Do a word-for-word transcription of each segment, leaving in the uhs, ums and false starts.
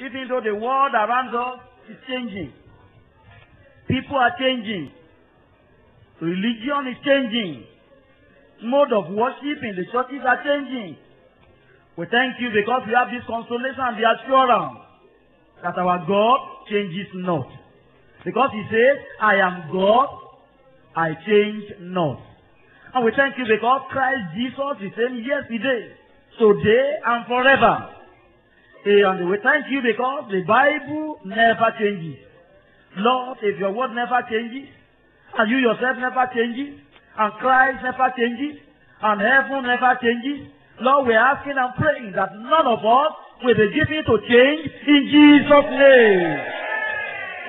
even though the world around us is changing. People are changing. Religion is changing. Mode of worship in the churches are changing. We thank you because we have this consolation and the assurance that our God changes not. Because he says, I am God, I change not. And we thank you because Christ Jesus is saying yesterday, today, and forever. And we thank you because the Bible never changes. Lord, if your word never changes, and you yourself never changes, and Christ never changes, and heaven never changes, Lord, we're asking and praying that none of us will be given to change in Jesus' name.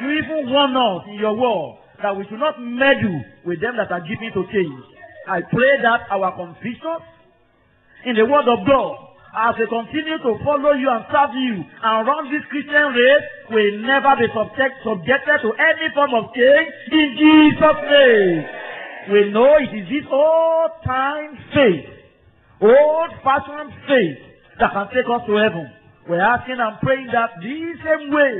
You even warn us in your word that we should not meddle with them that are given to change. I pray that our confession in the word of God, as we continue to follow you and serve you and run this Christian race, we'll never be subject, subjected to any form of change in Jesus' name. We know it is this old-time faith, old-fashioned faith that can take us to heaven. We're asking and praying that the same way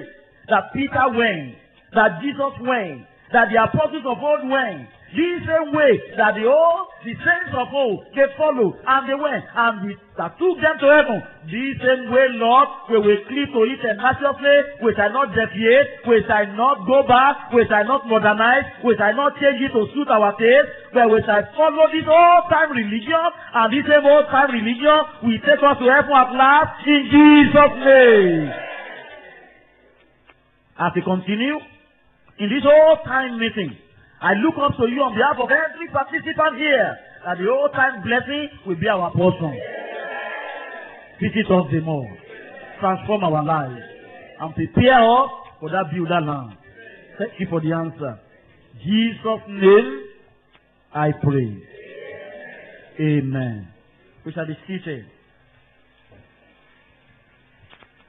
that Peter went, that Jesus went, that the apostles of old went, the same way that the old, the saints of old, they followed and they went and we, that took them to heaven. The same way, Lord, we will cleave to it and naturally, we shall not deviate, we shall not go back, we shall not modernize, we shall not change it to suit our taste, but we shall follow this old-time religion, and this same old-time religion will take us to heaven at last in Jesus' name. As we continue in this old-time meeting, I look up to you on behalf of every participant here that the old time blessing will be our portion. Visit us the more, transform our lives, and prepare us for that builder land. Thank you for the answer. Jesus' name, I pray. Amen. We shall be seated.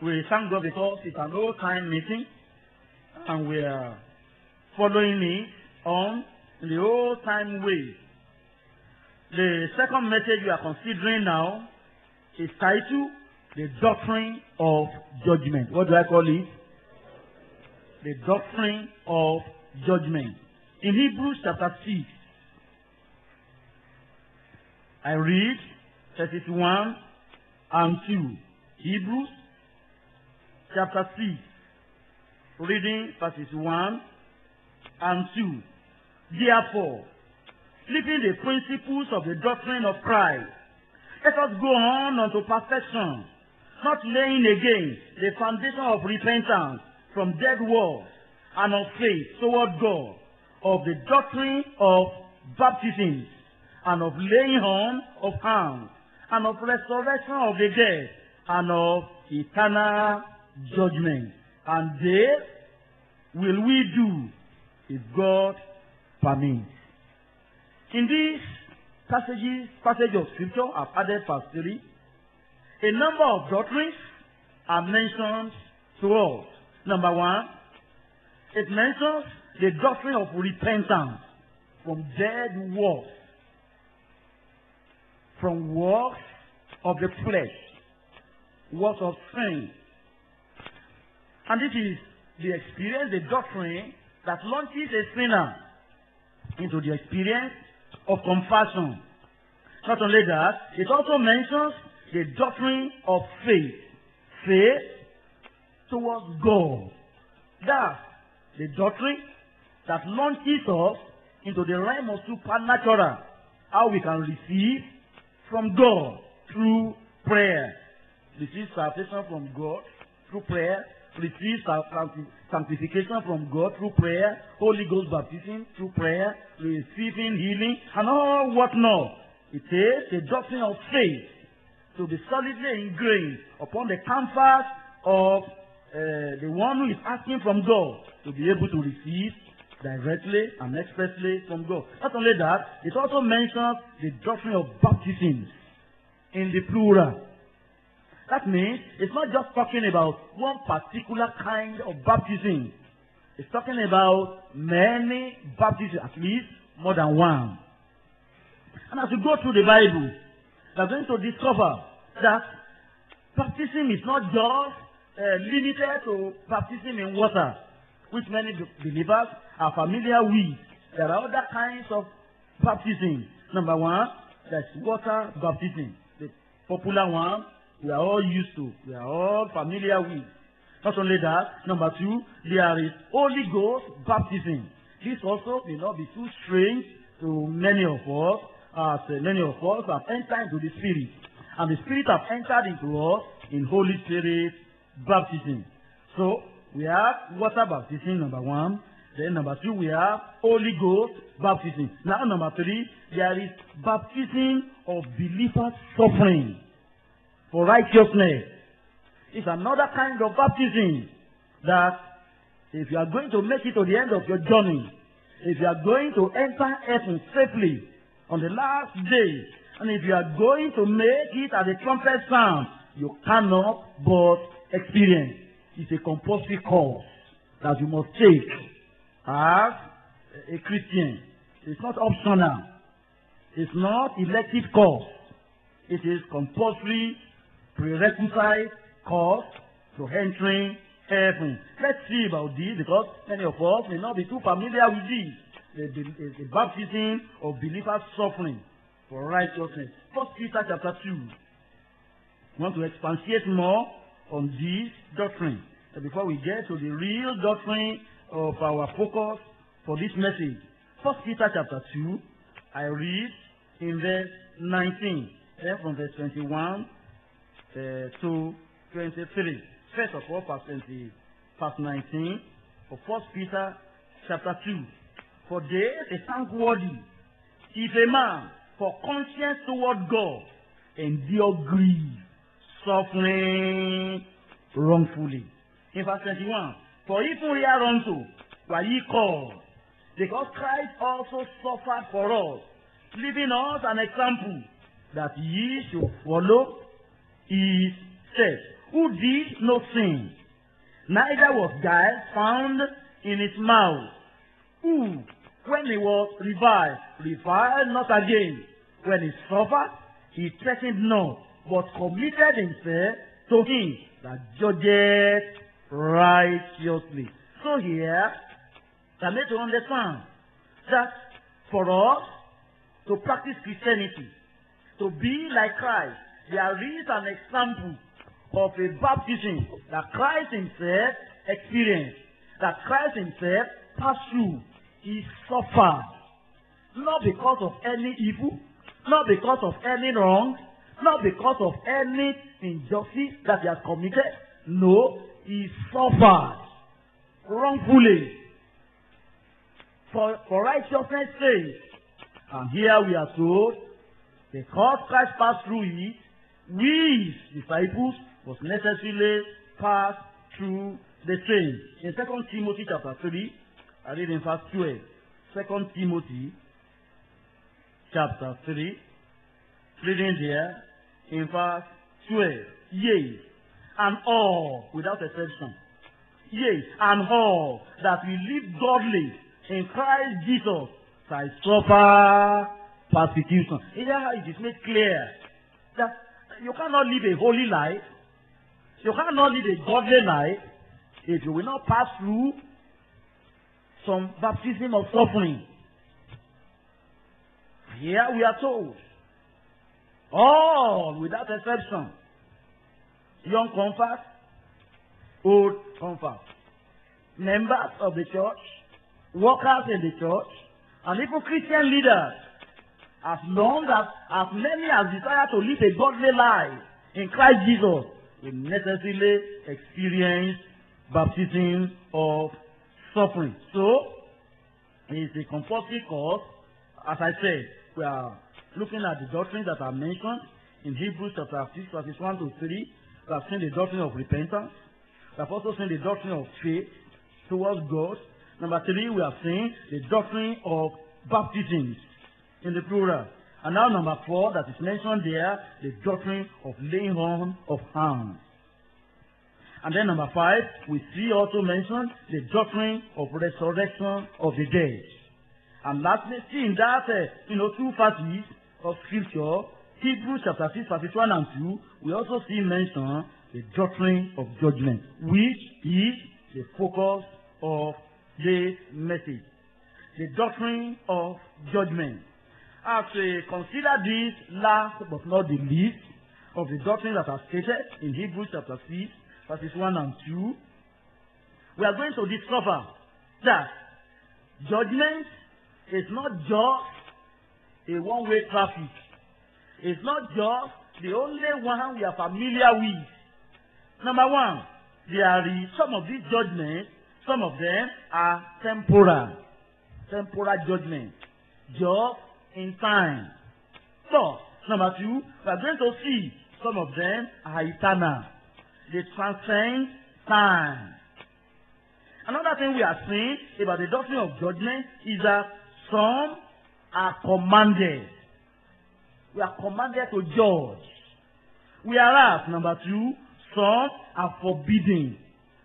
We thank God because it's an old time meeting, and we are following me on in the old time way. The second message we are considering now is titled The Doctrine of Judgment. What do I call it? The Doctrine of Judgment. In Hebrews chapter six, I read verses one and two. Hebrews chapter six, reading verses one and two. Therefore, leaving the principles of the doctrine of Christ, let us go on unto perfection, not laying again the foundation of repentance from dead works and of faith toward God, of the doctrine of baptisms, and of laying on of hands, and of resurrection of the dead, and of eternal judgment. And they will we do, if God permits. In these passages, passage of scripture, I've added verse three. A number of doctrines are mentioned to us. Number one, it mentions the doctrine of repentance from dead works, from works of the flesh, works of sin. And this is the experience, the doctrine that launches a sinner into the experience of compassion. Not only that, it also mentions the doctrine of faith. Faith towards God. That's the doctrine that launches us into the realm of supernatural, how we can receive from God through prayer. Receive salvation from God through prayer. Receive sanctification from God through prayer, Holy Ghost baptism through prayer, receiving healing, and all whatnot. It is the doctrine of faith to be solidly ingrained upon the canvas of uh, the one who is asking from God to be able to receive directly and expressly from God. Not only that, it also mentions the doctrine of baptisms in the plural. That means it's not just talking about one particular kind of baptism. It's talking about many baptisms, at least more than one. And as we go through the Bible, we are going to discover that baptism is not just uh, limited to baptism in water, which many believers are familiar with. There are other kinds of baptism. Number one, that's water baptism, the popular one we are all used to, we are all familiar with. Not only that, number two, there is Holy Ghost baptism. This also may not be too strange to many of us, as many of us have entered into the Spirit. And the Spirit has entered into us in Holy Spirit baptism. So, we have water baptism, number one. Then number two, we have Holy Ghost baptism. Now, number three, there is baptism of believers suffering for righteousness. It's another kind of baptism that if you are going to make it to the end of your journey, if you are going to enter heaven safely on the last day, and if you are going to make it at the trumpet sound, you cannot but experience. It's a compulsory call that you must take as a Christian. It's not optional. It's not elective call. It is compulsory prerequisite call to entering heaven. Let's see about this, because many of us may not be too familiar with this. The, the, the baptism of believers suffering for righteousness. First Peter chapter two. I want to expatiate more on this doctrine before we get to the real doctrine of our focus for this message. First Peter chapter two, I read in verse nineteen, then from verse twenty-one uh, to twenty-three. First of all, verse nineteen of First Peter chapter two. For this is thankworthy, if a man for conscience toward God endure grief, suffering wrongfully. In verse twenty-one, for even hereunto were ye called, because Christ also suffered for us, leaving us an example that ye should follow his steps, who did no sin, neither was guile found in his mouth, who when he was reviled, reviled not again. When he suffered, he threatened not, but committed himself to him that judgeth righteously. So here, I need to understand that for us to practice Christianity, to be like Christ, there is an example of a baptism that Christ himself experienced, that Christ himself passed through. He suffered, not because of any evil, not because of any wrong, not because of any injustice that he has committed. No, he suffered wrongfully for, for righteousness' sake. And here we are told, because Christ passed through it, we, his disciples, must necessarily pass through the same. In Second Timothy chapter three, I read in verse twelve. Second Timothy chapter three, reading there in verse twelve. Yea, and all, without exception, yea, and all that will live godly in Christ Jesus shall suffer persecution. Here it is made clear that you cannot live a holy life, you cannot live a godly life, if you will not pass through some baptism of suffering. Here we are told, all without exception, young converts, old converts, members of the church, workers in the church, and even Christian leaders, as long as as many as desire to live a godly life in Christ Jesus, will necessarily experience baptism of suffering. So, it's a compulsory cause. As I said, we are looking at the doctrines that are mentioned in Hebrews chapter six, verses one to three. We have seen the doctrine of repentance. We have also seen the doctrine of faith towards God. Number three, we have seen the doctrine of baptisms in the plural. And now number four, that is mentioned there, the doctrine of laying on of hands. And then number five, we see also mentioned the doctrine of resurrection of the dead. And lastly, see in that, uh, you know, two verses of Scripture, Hebrews chapter six, verses one and two, we also see mentioned the doctrine of judgment, which is the focus of this message. The doctrine of judgment. As we consider this last but not the least of the doctrine that are stated in Hebrews chapter six, verses one and two, we are going to discover that judgment is not just a one-way traffic. It's not just the only one we are familiar with. Number one, there is some of these judgments, some of them are temporal. Temporal judgment. Just in time. So, number two, we are going to see some of them are eternal. They transcend time. Another thing we are seeing about the doctrine of judgment is that some are commanded. We are commanded to judge. We are asked, number two, some are forbidden.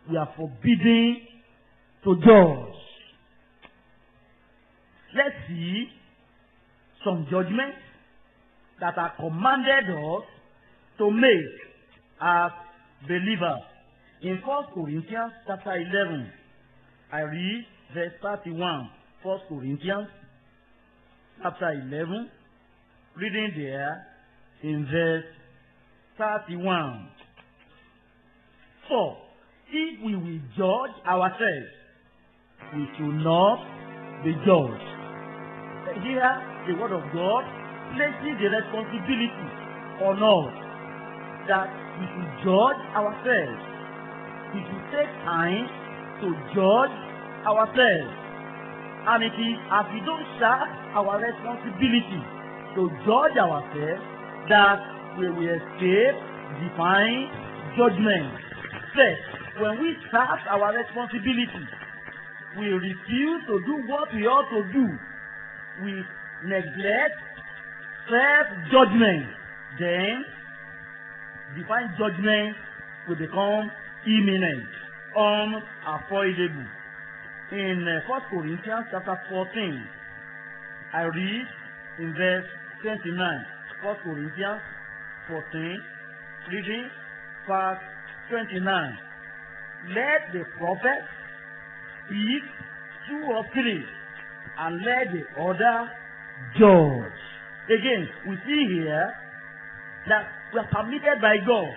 We are forbidden to judge. Let's see some judgments that are commanded us to make as believers. In First Corinthians chapter eleven, I read verse thirty-one. First Corinthians chapter eleven, reading there in verse thirty-one. For if we will judge ourselves, we should not be judged. Here, the word of God places the responsibility on us that we should judge ourselves. We should take time to judge ourselves. And it is as we don't shirk our responsibility to judge ourselves that we will escape divine judgment. First, when we shirk our responsibility, we refuse to do what we ought to do. We neglect self-judgment, then divine judgment will become imminent, unavoidable. In First Corinthians chapter fourteen, I read in verse twenty-nine. First Corinthians fourteen, reading verse twenty-nine. Let the prophet speak two or three, and let the other judge. Again, we see here that we are permitted by God,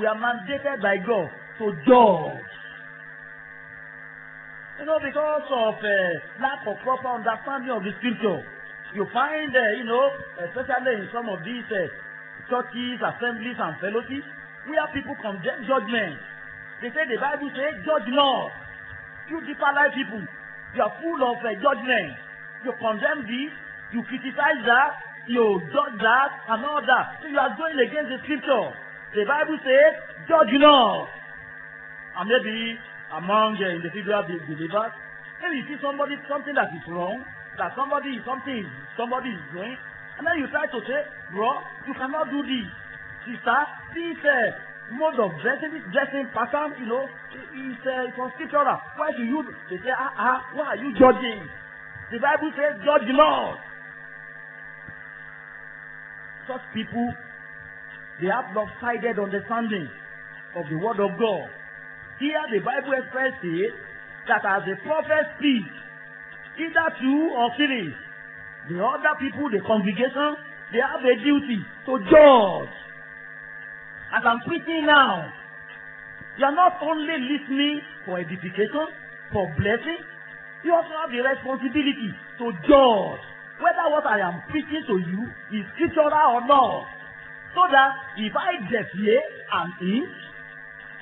we are mandated by God to judge. You know, because of uh, lack of proper understanding of the scripture, you find, uh, you know, especially in some of these uh, churches, assemblies, and fellowships, where people condemn judgment. They say the Bible says, judge not. You defile people. You are full of uh, judgment. You condemn this, you criticize that, you judge that, and all that. So you are going against the scripture. The Bible says, judge not. And maybe among uh, individual believers, maybe you see somebody, something that is wrong, that somebody is something somebody is doing, and then you try to say, bro, you cannot do this. Sister, this uh, mode of dressing, this dressing pattern, you know, is uh, constitutional. Why do you? They say, ah, ah, why are you judging? The Bible says, judge not. Such people, they have lopsided understanding of the word of God. Here, the Bible expresses that as the prophet speaks, either two or three, the other people, the congregation, they have a duty to judge. As I'm preaching now, you are not only listening for edification, for blessing, you also have the responsibility to judge whether what I am preaching to you is scriptural or not. So that if I deviate an inch,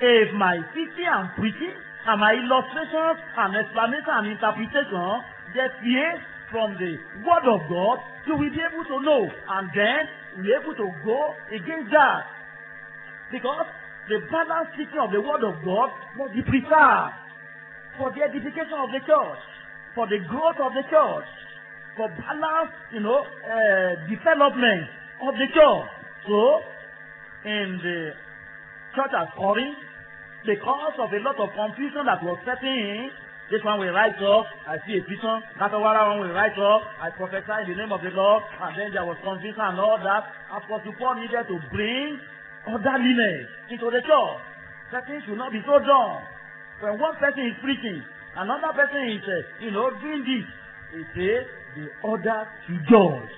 if my teaching and preaching and my illustrations and explanation and interpretation deviate from the word of God, you will be able to know, and then you will be able to go against that. Because the balanced teaching of the word of God must be preserved for the edification of the church, for the growth of the church, for balanced, you know, uh, development of the church. So, in the church at Corinth, because of a lot of confusion that was setting in, this one will rise up, I see a vision, that one will rise up, I prophesy in the name of the Lord, and then there was confusion and all that. Apostle Paul needed to bring or that lineage into the church. Certain should not be so done. When one person is preaching, another person is, uh, you know, doing this, they say the order to judge.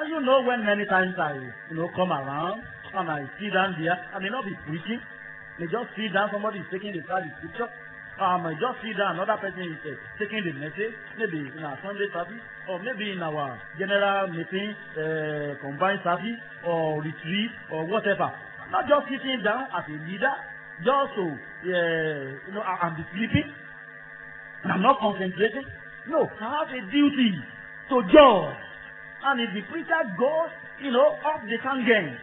And you know, when many times I, you know, come around and I sit down there, I may not be preaching. I may just sit down, somebody is taking the side of the picture. I may just sit down, another person is uh, taking the message, maybe in our Sunday service, or maybe in our general meeting, uh, combined service, or retreat, or whatever. Not just sitting down as a leader, just so, uh, you know, I, I'm sleeping. I'm not concentrating. No, I have a duty to judge. And if the preacher goes, you know, off the tangent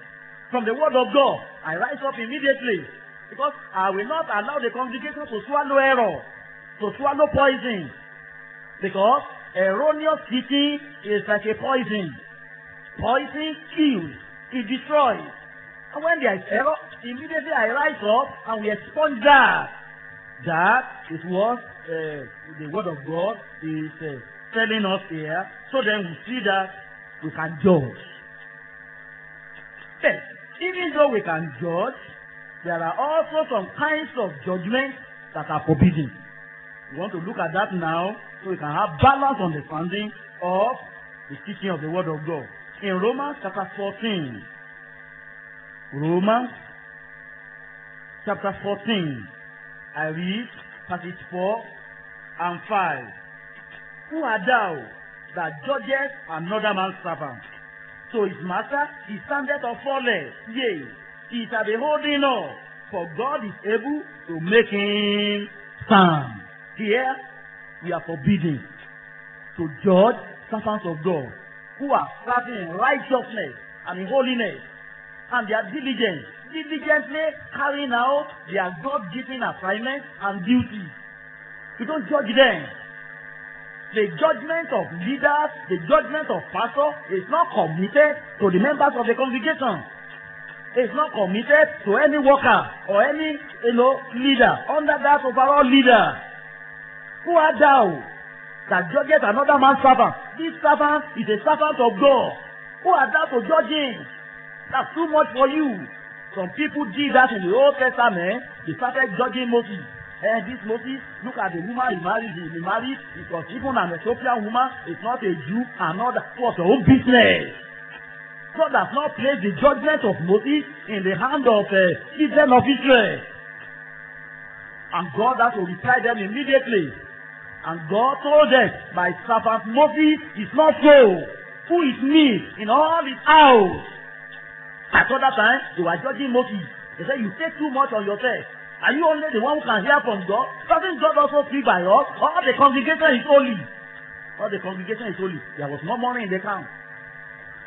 from the word of God, I rise up immediately. Because I will not allow the congregation to swallow error, to swallow poison. Because erroneous teaching is like a poison. Poison kills, it destroys. And when there is error, immediately I rise up and we expunge that. That is what uh, the word of God is uh, telling us here. So then we see that we can judge. Yes, even though we can judge, there are also some kinds of judgments that are forbidden. We want to look at that now so we can have balanced understanding of the teaching of the word of God. In Romans chapter fourteen, Romans chapter fourteen, I read verses four and five. Who art thou that judgest another man's servant? So his master, he standeth or falleth, yea, he is a beholding all, for God is able to make him stand. Here we are forbidden to judge servants of God who are serving in righteousness and in holiness, and their diligence, diligently carrying out their God-given assignments and duties. We don't judge them. The judgment of leaders, the judgment of pastors is not committed to the members of the congregation. It's not committed to any worker or any, you know, leader, under that overall leader. Who art thou that judgest another man's servant? This servant is a servant of God. Who art thou to judge him? That's too much for you. Some people did that in the Old Testament. They started judging Moses. And this Moses, look at the woman he married. He married, it was even an Ethiopian woman. It's not a Jew, another. It was her own business. God has not placed the judgment of Moses in the hand of the uh, children of Israel. And God has to reply them immediately. And God told them, my servant Moses is not so. Who is me in all his house? At other times, they were judging Moses. They said, you take too much on yourself. Are you only the one who can hear from God? Doesn't God also speak by us? All the congregation is holy. All the congregation is holy. There was no money in the camp.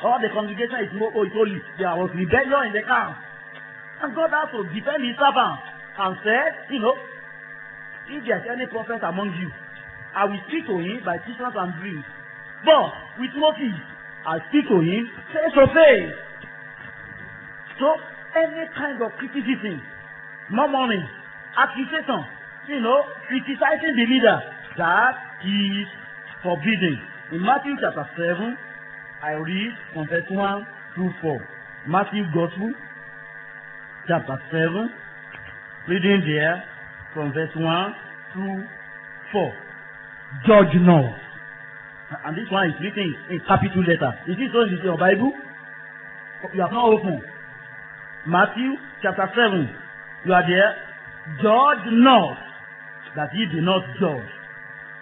All the congregation is no, oh, is holy. There was rebellion in the camp. And God has to defend his servant and said, you know, if there is any prophet among you, I will speak to him by visions and dreams. But with Moses, I speak to him face to face. So any kind of criticism, murmuring, accusation, you know, criticizing the leader, that is forbidden. In Matthew chapter seven, I read from verse one through four. Matthew Gospel chapter seven, reading there from verse one through four. Judge not. And this one is written in capital letter. Is this what is your Bible? You have not opened. Matthew chapter seven, you are there. Judge not, that ye be not judged.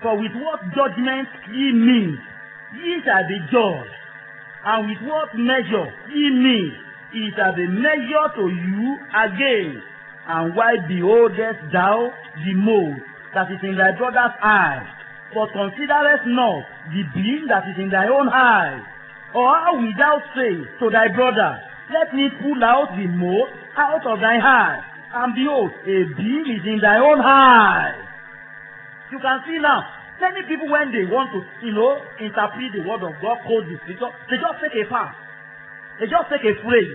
For with what judgment ye meet, ye shall be judged. And with what measure ye meet, it shall be measured to you again. And why beholdest thou the mote that is in thy brother's eye, but considerest not the beam that is in thy own eye? Or how wilt thou say to thy brother, let me pull out the mote out of thy eye, and behold, a beam is in thy own eye? You can see now, many people, when they want to, you know, interpret the word of God, quote the scripture, they just take a path, they just take a phrase,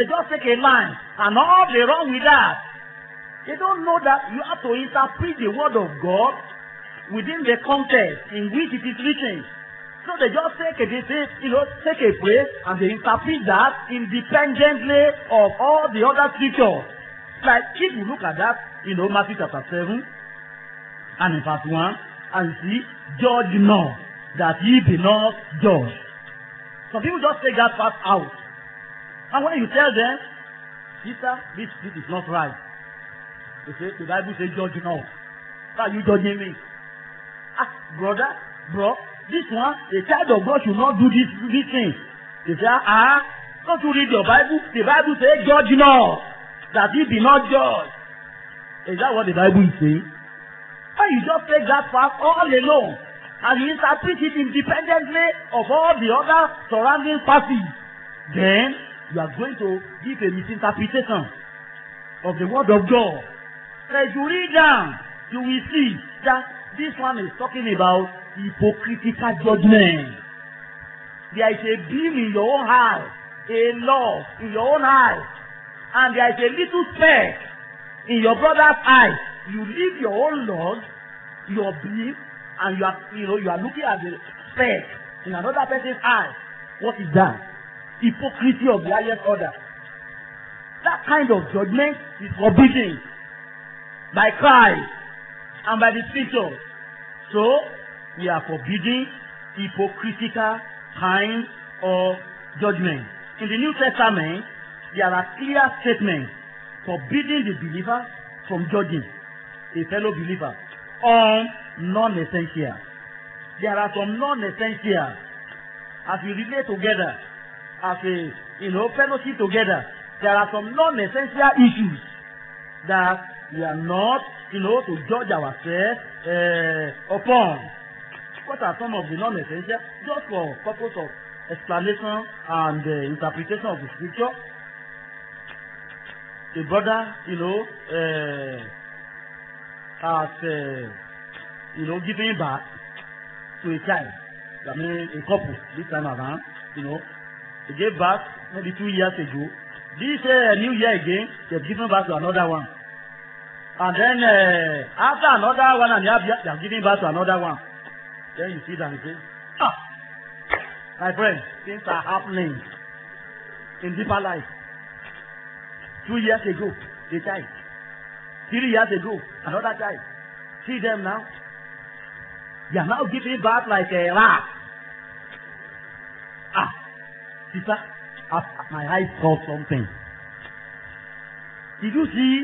they just take a line, and all they wrong with that. They don't know that you have to interpret the word of God within the context in which it is written. So the just say this is, you know, take a prayer and they interpret that independently of all the other scriptures. Like if you look at that, you know, Matthew chapter seven and in verse one, and you see, judge not, that ye be not judged. Some people just take that part out. And when you tell them, Peter, this, this is not right. They say, the Bible says judge not. Why are you judging me? Ah, brother, bro, this one, a child of God should not do this, this thing. They say, ah, don't you read your Bible? The Bible says judge not, that ye be not judged. Is that what the Bible is saying? Why you just take that part all alone and you interpret it independently of all the other surrounding passages? Then you are going to give a misinterpretation of the word of God. As you read down, you will see that this one is talking about hypocritical judgment. There is a beam in your own eye, a log in your own eye, and there is a little speck in your brother's eye. You leave your own log, your beam, and you are, you know, you are looking at the speck in another person's eye. What is that? Hypocrisy of the highest order. That kind of judgment is forbidden by Christ and by the scriptures. So, we are forbidding hypocritical kind of judgment. In the New Testament, there are clear statements forbidding the believer from judging a fellow believer on non-essential. There are some non-essential. As we relate together, as a, you know, fellowship together, there are some non-essential issues that we are not, you know, to judge ourselves uh, upon. What are some of the non-essential? Just for purpose of explanation and uh, interpretation of the scripture. A brother, you know, uh, has, uh, you know, giving birth to a child. I mean, a couple this time around, you know, they gave birth maybe two years ago. This uh, new year again, they've given birth to another one. And then uh, after another one and a half years, they are giving birth to another one. Then you see that and say, ah, my friend, things are happening in deeper life. Two years ago, a child. Three years ago, another child. See them now. They are now giving birth like a rat. Ah, sister, my eyes saw something. Did you see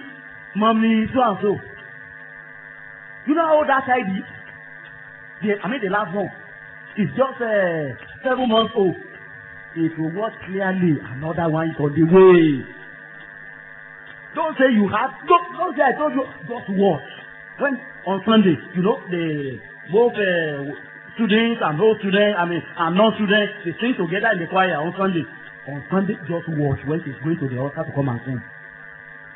mommy so and so? You know how that child is? The, I mean the last one. It's just uh, seven months old. If you watch clearly, another one is on the way. Don't say you have. Don't, don't say I told you. Just watch. When on Sunday, you know the both uh, students and old students, I mean, and non-students, they sing together in the choir on Sunday. On Sunday, just watch when she's going to the altar to come and sing.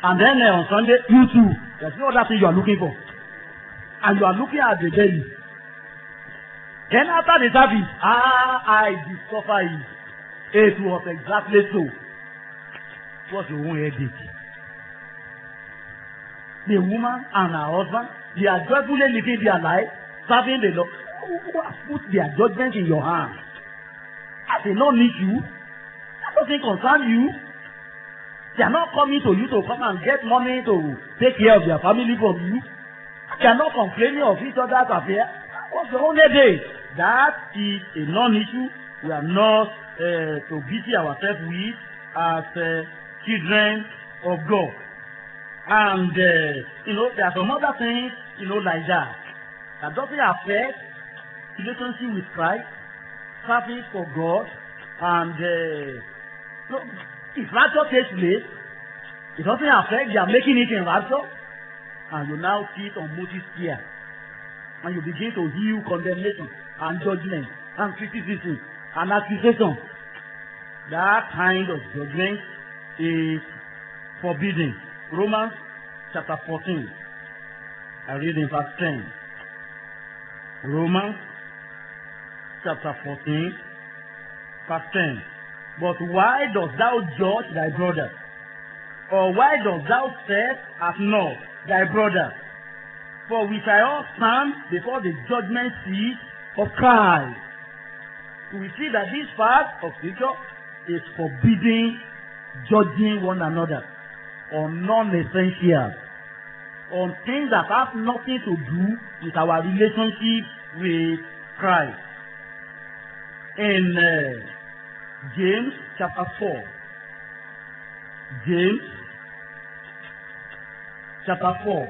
And then uh, on Sunday, you too. There's no other thing you are looking for, and you are looking at the belly. Then after the service, ah, I discover it. It was exactly so. It was your own headache. The woman and her husband, they are joyfully living their life, serving the Lord. Who has put their judgment in your hands? I say, no need you. That doesn't concern you. They are not coming to you to come and get money to take care of their family from you. They are not complaining of each other's affair. What's your own headache? That is a non-issue. We are not uh, to busy ourselves with as uh, children of God. And, uh, you know, there are some other things, you know, like that. That doesn't affect relationship with Christ, service for God, and, uh, you know, if rapture takes place, it doesn't affect, they are making it in rapture, and you now sit on Moses' chair. And you begin to hear condemnation and judgment and criticism and accusation. That kind of judgment is forbidden. Romans chapter fourteen. I read in verse ten. Romans chapter fourteen, verse ten. But why dost thou judge thy brother? Or why dost thou set at naught thy brother? For we shall all stand before the judgment seat of Christ. we see that this part of Scripture is forbidding judging one another on non-essentials, on things that have nothing to do with our relationship with Christ. In uh, James chapter four, James chapter four,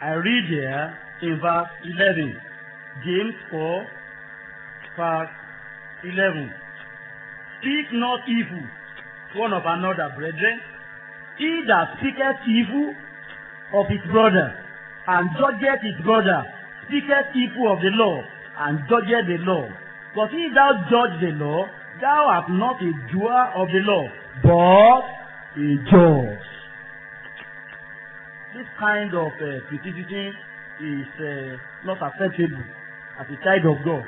I read here in verse eleven, James four, verse eleven. Speak not evil one of another, brethren. He that speaketh evil of his brother, and judgeth his brother, speaketh evil of the law, and judgeth the law. But if thou judge the law, thou art not a doer of the law, but a judge. This kind of uh, criticism is uh, not acceptable as a child of God.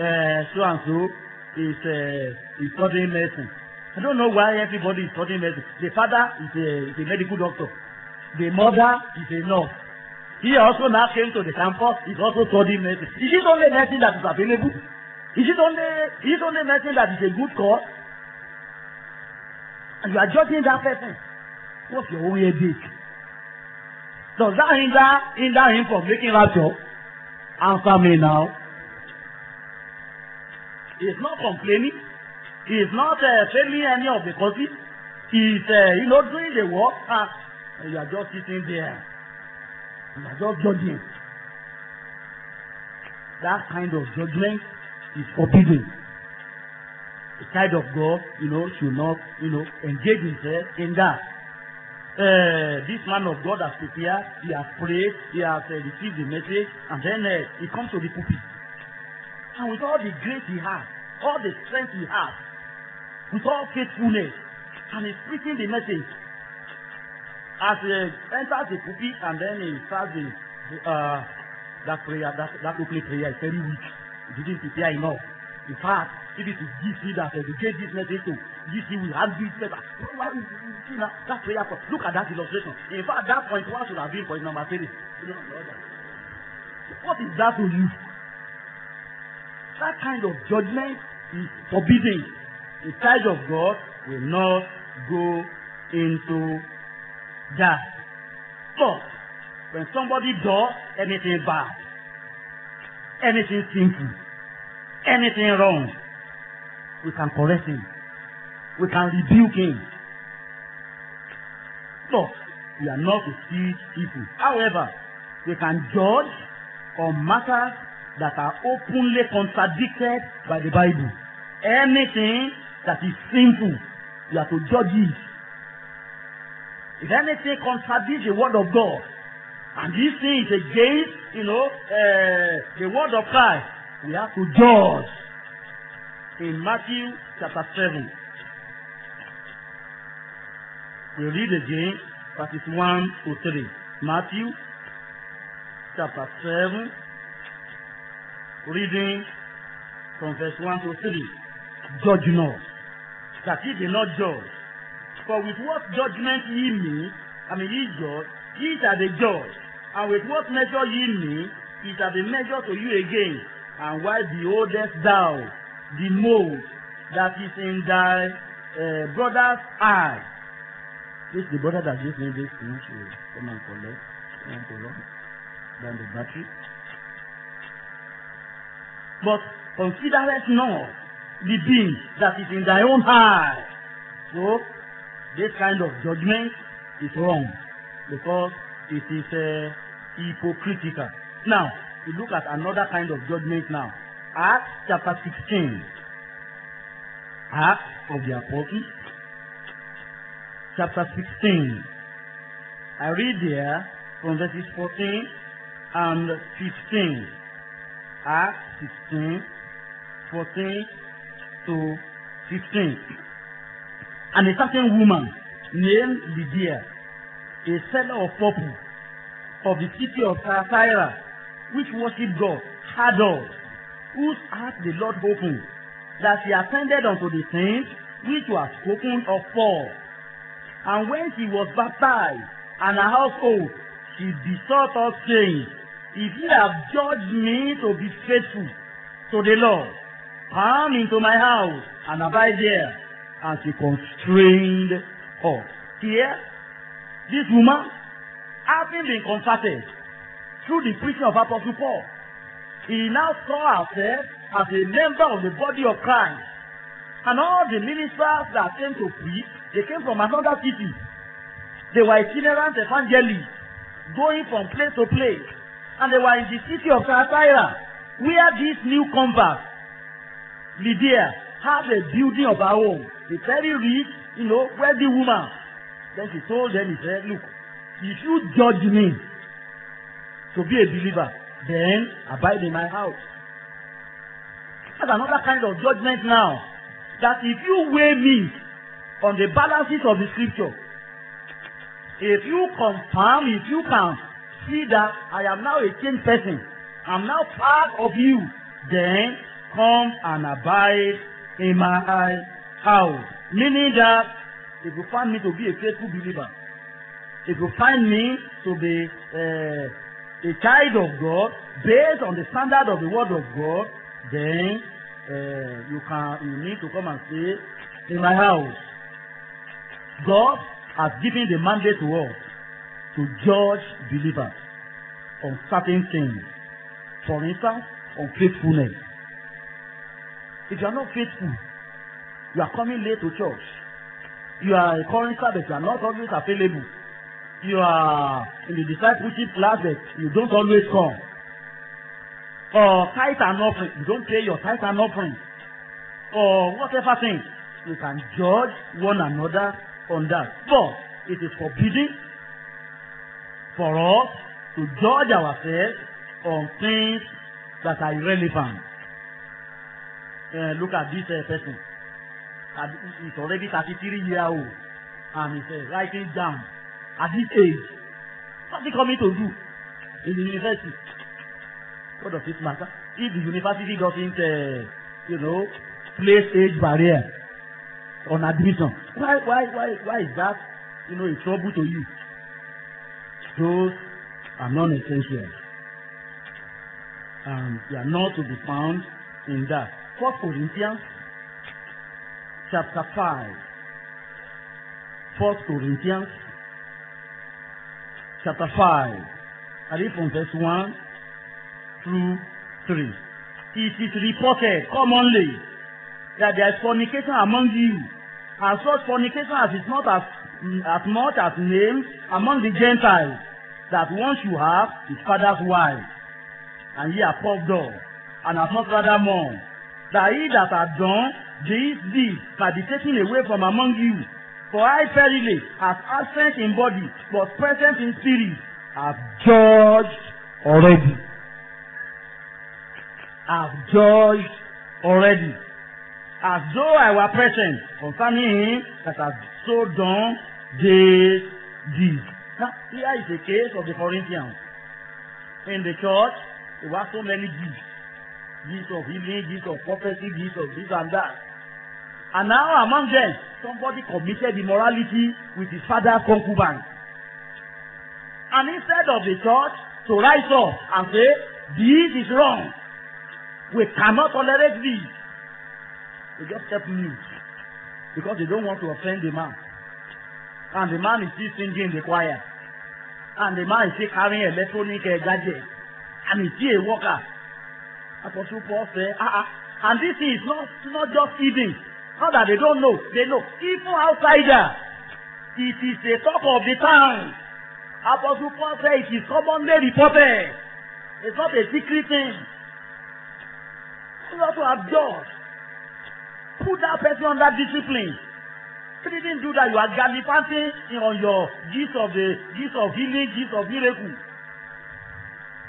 Uh, so and so is uh, studying medicine. I don't know why everybody is studying medicine. The father is a, is a medical doctor. The mother is a nurse. He also now came to the campus, he's also studying medicine. Is it only medicine that is available? Is it only, is it only medicine that is a good cause? And you are judging that person. What's your own headache? Does that hinder, hinder him from making rapture? Answer me now. He is not complaining. He is not uh, failing any of the causes. He is, uh, you know, doing the work. Uh, and you are just sitting there. You are just judging. That kind of judgment is forbidden. The child of God, you know, should not, you know, engage himself in that. Uh, this man of God has prepared, he has prayed, he has uh, received the message, and then uh, he comes to the pulpit. And with all the grace he has, all the strength he has, with all faithfulness, and he's preaching the message. As he enters the pulpit and then he starts the, the, uh, that prayer, that, that opening prayer is very weak. He didn't prepare enough. In fact, if it is G C that educates this message to G C, we have this paper. That prayer, look at that illustration. In fact, that point one should have been point number three. What is that to you? That kind of judgment is forbidden. The child of God will not go into that. But when somebody does anything bad, anything sinful, anything wrong, we can correct him. We can rebuke him. But we are not to see people. However, we can judge on matters that are openly contradicted by the Bible. Anything that is sinful, we are to judge it. If anything contradicts the word of God, and this thing is against, you know, uh, the word of Christ, we have to judge. In Matthew chapter seven, we read again verses one to three. Matthew chapter seven, reading from verse one to three. Judge not, that ye be not judged. For with what judgment ye meet, I mean ye judge, ye shall be judged. And with what measure ye meet, it shall be measured to you again. And why beholdest thou the mote that is in thy uh, brother's eye? This is the brother that just made this thing. She will come and collect, come and collect down the battery. But considerest not the beam that is in thy own eye. So, this kind of judgment is wrong because it is uh, hypocritical. Now, we look at another kind of judgment now. Acts chapter sixteen. Acts of the Apostles. Chapter sixteen. I read there from verses fourteen and fifteen. Acts sixteen, fourteen to fifteen. And a certain woman named Lydia, a seller of purple of the city of Thyatira, which worshipped God, had us, whose heart the Lord opened, that she attended unto the things which were spoken of Paul. And when she was baptized, and her household, she besought us, saying, If ye have judged me to be faithful, to the law. Come into my house and abide there. And she constrained her. Here, this woman, having been converted through the preaching of Apostle Paul, he now saw herself as a member of the body of Christ. And all the ministers that came to preach, they came from another city. They were itinerant evangelists, going from place to place. And they were in the city of Thyatira, where this new convert, Lydia, had a building of her own. A very rich, you know, wealthy woman. Then she told them, he said, look, if you judge me to be a believer, then abide in my house. That's another kind of judgment now. That if you weigh me on the balances of the scripture, if you confirm, if you can see that I am now a changed person, I'm now part of you, then come and abide in my house. Meaning that if you find me to be a faithful believer, if you find me to be uh, a child of God, based on the standard of the word of God, then uh, you can, you need to come and stay in my house. God has given the mandate to us to judge believers on certain things. For instance, on faithfulness. If you are not faithful, you are coming late to church. You are a current service, you are not always available. You are in the discipleship class, you don't always come. Or tithe and offering, you don't pay your tithe and offering. Or whatever thing. You can judge one another on that. But it is forbidden for us to judge ourselves on things that are irrelevant. Uh, look at this uh, person. Uh, he's already thirty-three years old and he's uh, writing down at this age. What's he coming to do in the university? What does it matter? If the university doesn't, uh, you know, place age barrier on admission, why, why, why, why is that, you know, a trouble to you? Those are non-essential, and they are not to be found in that. First Corinthians chapter five. First Corinthians chapter five. I read from verse one through three. It is reported commonly that there is fornication among you, and such fornication as is not as as much as names among the Gentiles, that once you have his father's wife, and ye are puffed up, and have not rather more, that he that hath done these deeds might be taken away from among you. For I verily, as absent in body, but present in spirit, have judged already. Have judged already. As though I were present, concerning him that hath so done this deed. Now, here is the case of the Corinthians. In the church, there were so many gifts. Gifts of healing, gifts of prophecy, gifts of this and that. And now among them, somebody committed immorality with his father's concubine. And instead of the church to rise up and say, this is wrong, we cannot tolerate this, they just kept mute because they don't want to offend the man. And the man is still singing in the choir. And the man is still carrying electronic uh, gadget. And he's still a worker. Apostle Paul said, uh -uh. And this is not, not just eating. Not that they don't know. They know. Even outsiders, it is the talk of the town. Apostle Paul said, it is commonly reported. It's not a secret thing. You have to absorb. Put that person under discipline. If you didn't do that, you are gallivanting on your gifts of the gifts of healing, gifts of miracle.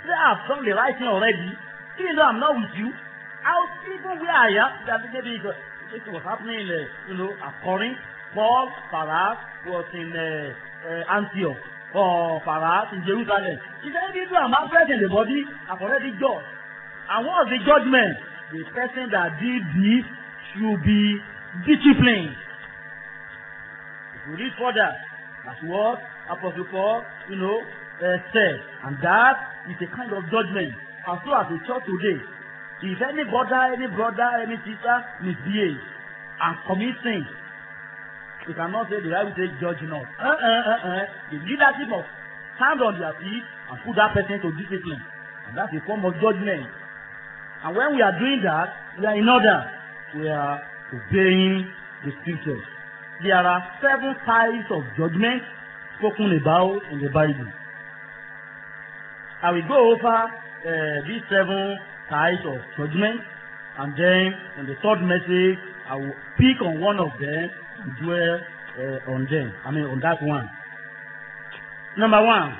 They have done the right thing already. Even though I'm not with you, I'll even where I am. That maybe this was happening in, uh, you know, at Corinth. Paul, perhaps, was in uh, uh, Antioch, or perhaps in Jerusalem. He said, even though I'm absent in the body, I've already judged. And what was the judgment? The person that did this should be disciplined. If you read further, that's what Apostle Paul, you know, uh, said. And that is a kind of judgment. As well as the church today If any brother, any brother, any sister misbehaves and commits sin, we cannot say the right will say judge not. Uh, uh, uh, uh. The leadership must stand on their feet and put that person to discipline. And that's a form of judgment. And when we are doing that, we are in order. We are obeying the scriptures. There are seven types of judgment spoken about in the Bible. I will go over uh, these seven types of judgment, and then in the third message, I will pick on one of them and dwell uh, on them. I mean, on that one. Number one,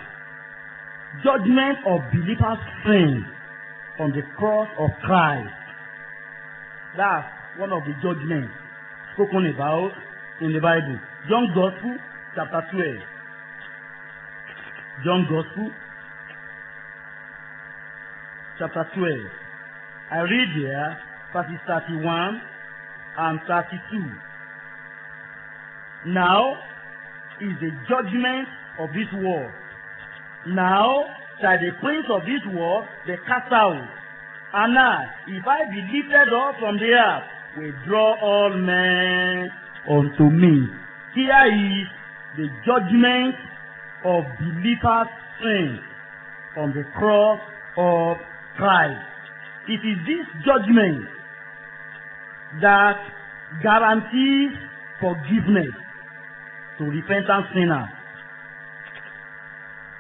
judgment of believers' sin on the cross of Christ. That's one of the judgments spoken about in the Bible. John Gospel, chapter twelve. John Gospel, chapter twelve. I read here verses thirty-one and thirty-two. Now is the judgment of this world. Now shall the prince of this world be cast out. And now, if I be lifted up from the earth, will draw all men unto me. Here is the judgment of believers' sin on the cross of Christ. It is this judgment that guarantees forgiveness to repentant sinners.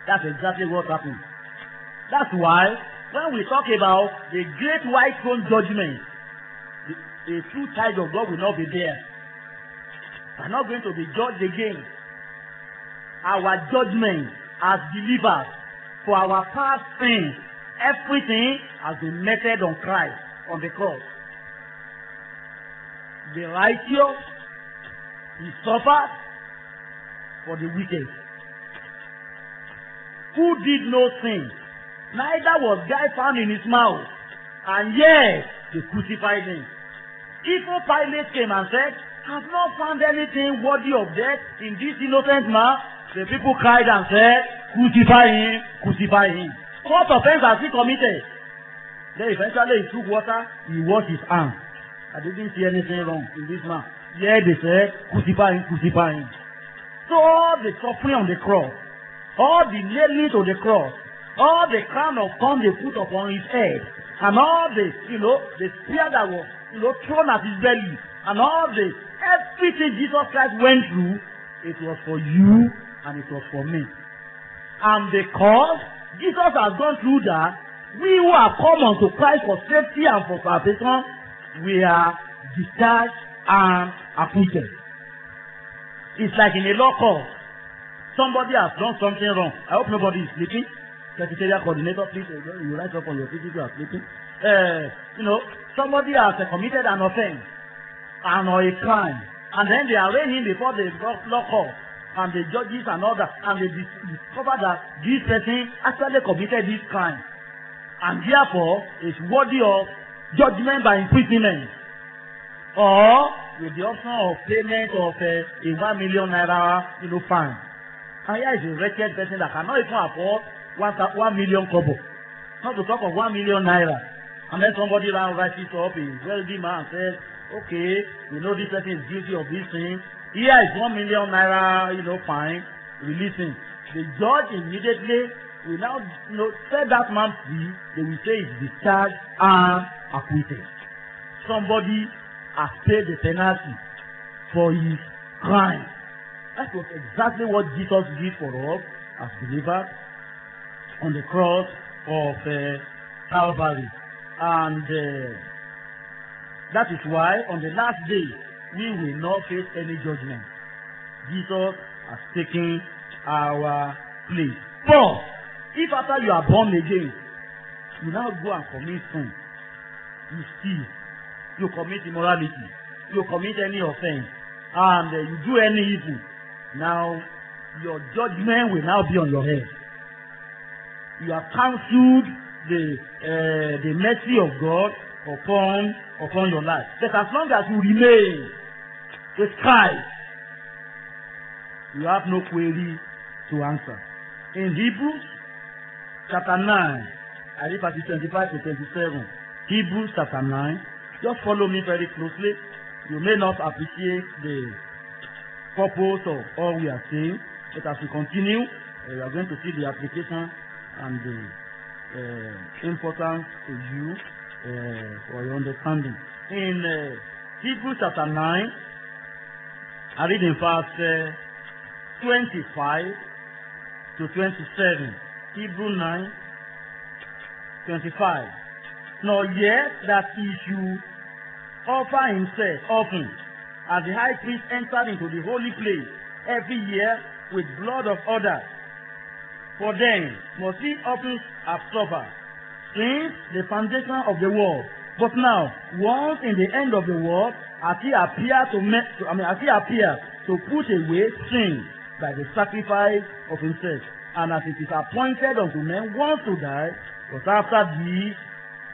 That's exactly what happened. That's why when we talk about the great white throne judgment, the, the true child of God will not be there. We are not going to be judged again. Our judgment as believers for our past sins, everything has been meted on Christ on the cross. The righteous, he suffered for the wicked. Who did no sin, neither was guy found in his mouth, and yet they crucified him. Even Pilate came and said, "I have not found anything worthy of death in this innocent man." The people cried and said, "Crucify him, crucify him." What offense has he committed? Then eventually he took water, he washed his hands. I didn't see anything wrong in this man. Yet they said, "Crucify him, crucify him." So all the suffering on the cross, all the nailing to the cross, all the crown of thorns they put upon his head, and all the, you know, the spear that was, you know, thrown at his belly, and all the, everything Jesus Christ went through, it was for you and it was for me. And because Jesus has gone through that, we who have come unto Christ for safety and for salvation, we are discharged and acquitted. It's like in a law court. Somebody has done something wrong. I hope nobody is sleeping. Secretariat coordinator, please, you rise up on your feet if you are sleeping. Uh, you know, somebody has uh, committed an offense and or a crime, and then they arraign him before the law court, and the judges and others, and they discover that this person actually committed this crime, and therefore is worthy of judgment by imprisonment, or with the option of payment of uh, a one million naira, you know, fine. And here is a wretched person that cannot even afford one, one million kobo. Not to talk of one million naira. And then somebody ran right it up, a wealthy man, and said, "Okay, we know this person is guilty of this thing. Here is one million naira, you know, fine, release him." The judge immediately will now, you know, set that man free. They will say it's discharged and acquitted. Somebody has paid the penalty for his crime. That was exactly what Jesus did for us as believers on the cross of uh, Calvary. And uh, that is why on the last day, we will not face any judgment. Jesus has taken our place. But if after you are born again, you now go and commit sin, you steal, you commit immorality, you commit any offense, and uh, you do any evil, now, your judgment will now be on your head. You have cancelled the uh, the mercy of God upon upon your life. But as long as you remain with Christ, you have no query to answer. In Hebrews chapter nine, I read verses twenty-five to twenty-seven. Hebrews chapter nine. Just follow me very closely. You may not appreciate the purpose of all we are saying, but as we continue, uh, we are going to see the application and the uh, importance to you uh, for your understanding. In uh, Hebrews chapter nine, I read in verse uh, twenty-five to twenty-seven. Hebrews nine, twenty-five. Now, yet that he should offer himself often, as the high priest entered into the holy place every year with blood of others, for them must he often have suffered since the foundation of the world. But now, once in the end of the world, as he appeared to make, I mean, as he appeared to put away sin by the sacrifice of himself, and as it is appointed unto men once to die, but after these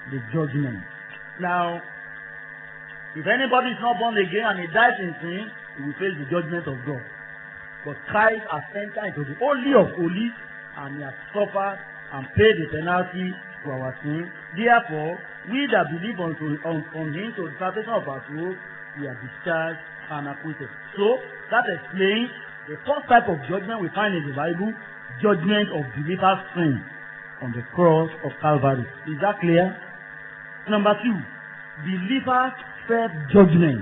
the judgment. Now, if anybody is not born again and he dies in sin, he will face the judgment of God. But Christ has entered into the holy of holies, and he has suffered and paid the penalty for our sin. Therefore, we that believe on, on, on him to the salvation of our soul, we are discharged and acquitted. So, that explains the first type of judgment we find in the Bible, judgment of believers' sin on the cross of Calvary. Is that clear? Number two, believers' self-judgment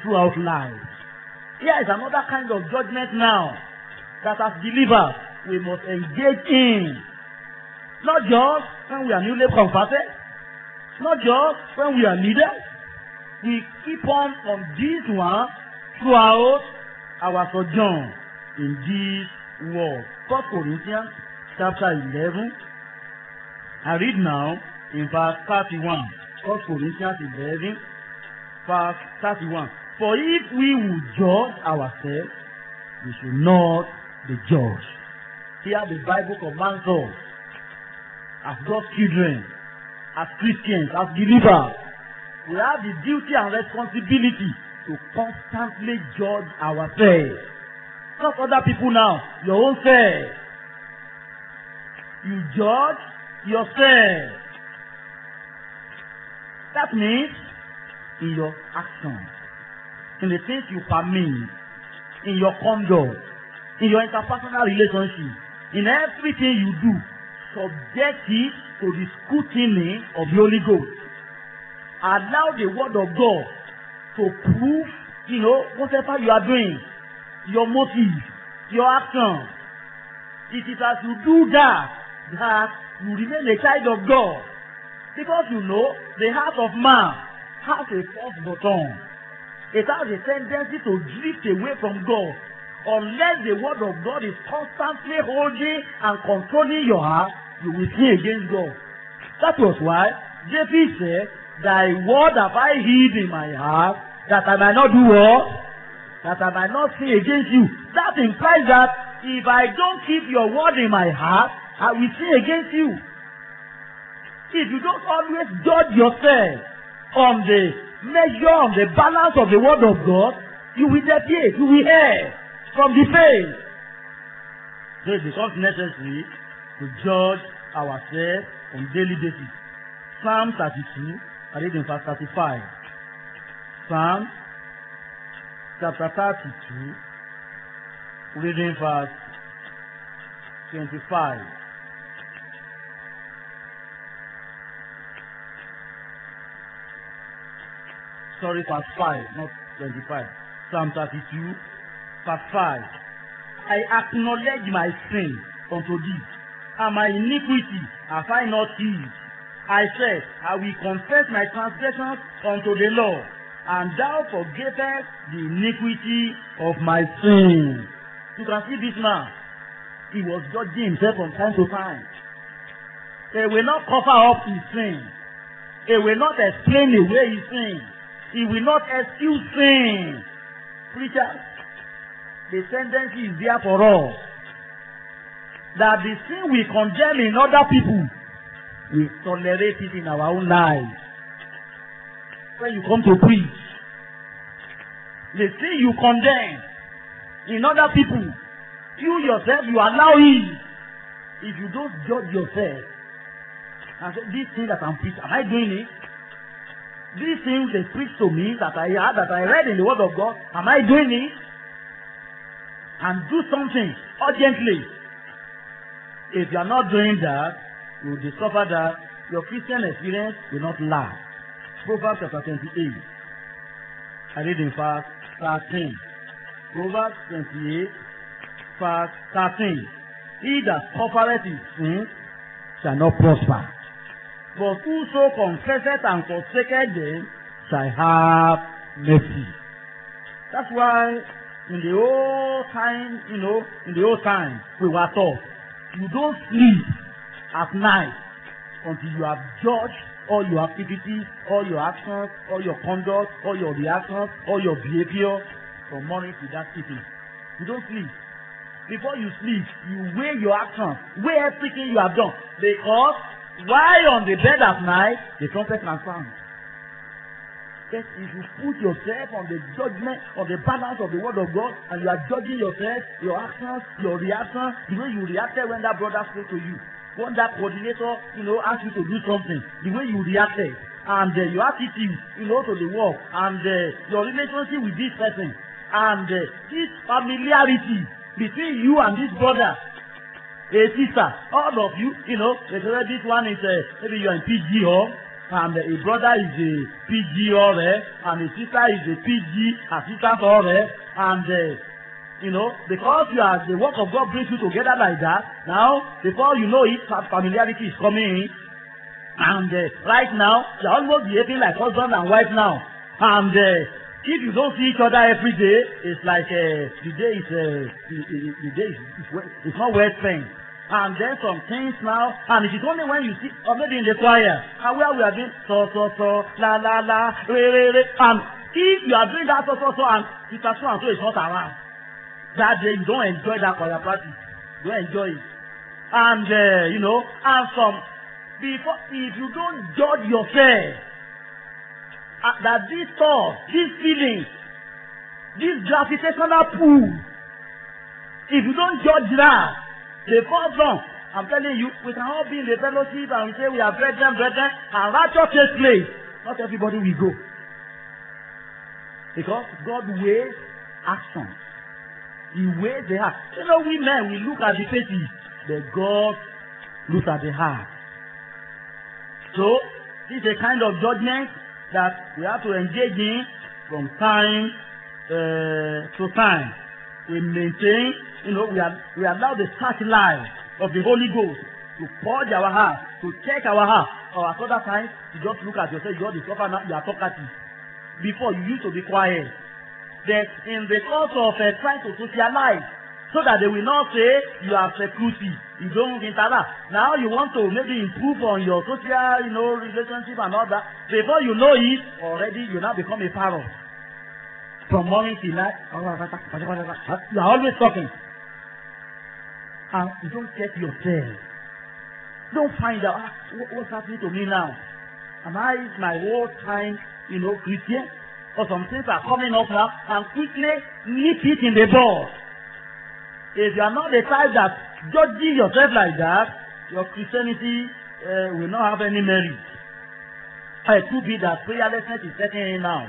throughout life. Here is another kind of judgment now that as believers we must engage in. Not just when we are newly converted, not just when we are leaders. We keep on from this one throughout our sojourn in this world. First Corinthians chapter eleven. I read now in verse thirty-one. First Corinthians eleven, verse thirty-one. For if we would judge ourselves, we should not be judged. Here the Bible commands us, as God's children, as Christians, as believers, we have the duty and responsibility to constantly judge ourselves. Not other people now, your own self. You judge yourself. That means in your actions, in the things you permit, in your conduct, in your interpersonal relationship, in everything you do, subject it to the scrutiny of the Holy Ghost. Allow the word of God to prove, you know, whatever you are doing, your motive, your action. It is as you do that that you remain a child of God. Because you know, the heart of man has a false bottom. It has a tendency to drift away from God. Unless the word of God is constantly holding and controlling your heart, you will sin against God. That was why David said, "Thy word have I hid in my heart, that I might not do what? That I might not sin against you." That implies that if I don't keep your word in my heart, I will sin against you. If you don't always judge yourself on the measure, on the balance of the word of God, you will deviate, you will err from the faith. So it becomes necessary to judge ourselves on daily basis. Psalm thirty-two, I read in verse thirty-five. Psalm chapter thirty-two, reading verse twenty-five. Sorry, verse five, not twenty-five. Psalm thirty-two, verse five. I acknowledge my sin unto thee, and my iniquity have I not hid. I said, I will confess my transgressions unto the Lord, and thou forgavest the iniquity of my sin. You can see this now. He was judging himself from time to time. He will not cover up his sin. He will not explain away his sin. He will not excuse sin. Preachers, the tendency is there for all. That the sin we condemn in other people, we tolerate it in our own lives. When you come to preach, the sin you condemn in other people, you yourself, you allow it. If you don't judge yourself, and say, these things that I'm preaching, am I doing it? These things they preach to me that I had, that I read in the Word of God, am I doing it? And do something urgently. If you are not doing that, you will discover that your Christian experience will not last. Proverbs chapter twenty-eight. I read in verse thirteen. Proverbs twenty-eight, verse thirteen. He that suffereth his sins shall not prosper, but whoso confesseth and forsaketh them shall have mercy. That's why in the old time, you know, in the old time, we were taught, you don't sleep at night until you have judged all your activities, all your actions, all your conduct, all your reactions, all your behavior from morning to that evening. You don't sleep. Before you sleep, you weigh your actions, weigh everything you have done. Because while on the bed at night, the trumpet can sound. Yes, if you put yourself on the judgment, on the balance of the Word of God, and you are judging yourself, your actions, your reactions, the way you reacted when that brother spoke to you, when that coordinator, you know, asked you to do something, the way you reacted, and uh, your attitude, you know, to the work, and uh, your relationship with this person, and uh, this familiarity between you and this brother, a sister, all of you, you know, this one is, uh, maybe you are in P G home, and a brother is a P G or there, and a sister is a P G assistant or there, and uh, you know, because you are, the work of God brings you together like that. Now, before you know it, familiarity is coming in, and uh, right now, you are almost behaving like husband and wife now, and uh, if you don't see each other every day, it's like uh, the day is, uh, the, the, the day is, it's, it's not well spent. And then some things now, and it is only when you see, or maybe in the choir, and where we are doing so so so, la la la, re re re, and if you are doing that so so so, and it has so and so is not around, that day you don't enjoy that choir practice, you don't enjoy it. And uh, you know, and some, before, if you don't judge yourself, uh, that this thought, this feeling, this gravitational pull, if you don't judge that, they fall down. I'm telling you, we can all be in the fellowship and we say we are brethren, brethren, and rapture takes place. Not everybody will go. Because God weighs actions. He weighs the heart. You know, we men, we look at the faces, but God looks at the heart. So, this is a kind of judgment that we have to engage in from time uh, to time. We maintain, you know, we, are, we allow the searchlight of the Holy Ghost to purge our heart, to check our heart. Or at other times, you just look at yourself, you are discover now you are talkative. Before, you used to be quiet. Then, in the course of uh, trying to socialize, so that they will not say you are secluded, you don't interact. Now you want to maybe improve on your social, you know, relationship and all that. Before you know it, already you now become a parrot. From morning till night, you are always talking. And you don't check yourself. Don't find out ah, what's happening to me now. Am I my whole time, you know, Christian? Or some things are coming up now, and quickly nip it in the bud. If you are not the type that judging yourself like that, your Christianity uh, will not have any merit. It could be that prayerlessness is setting in now.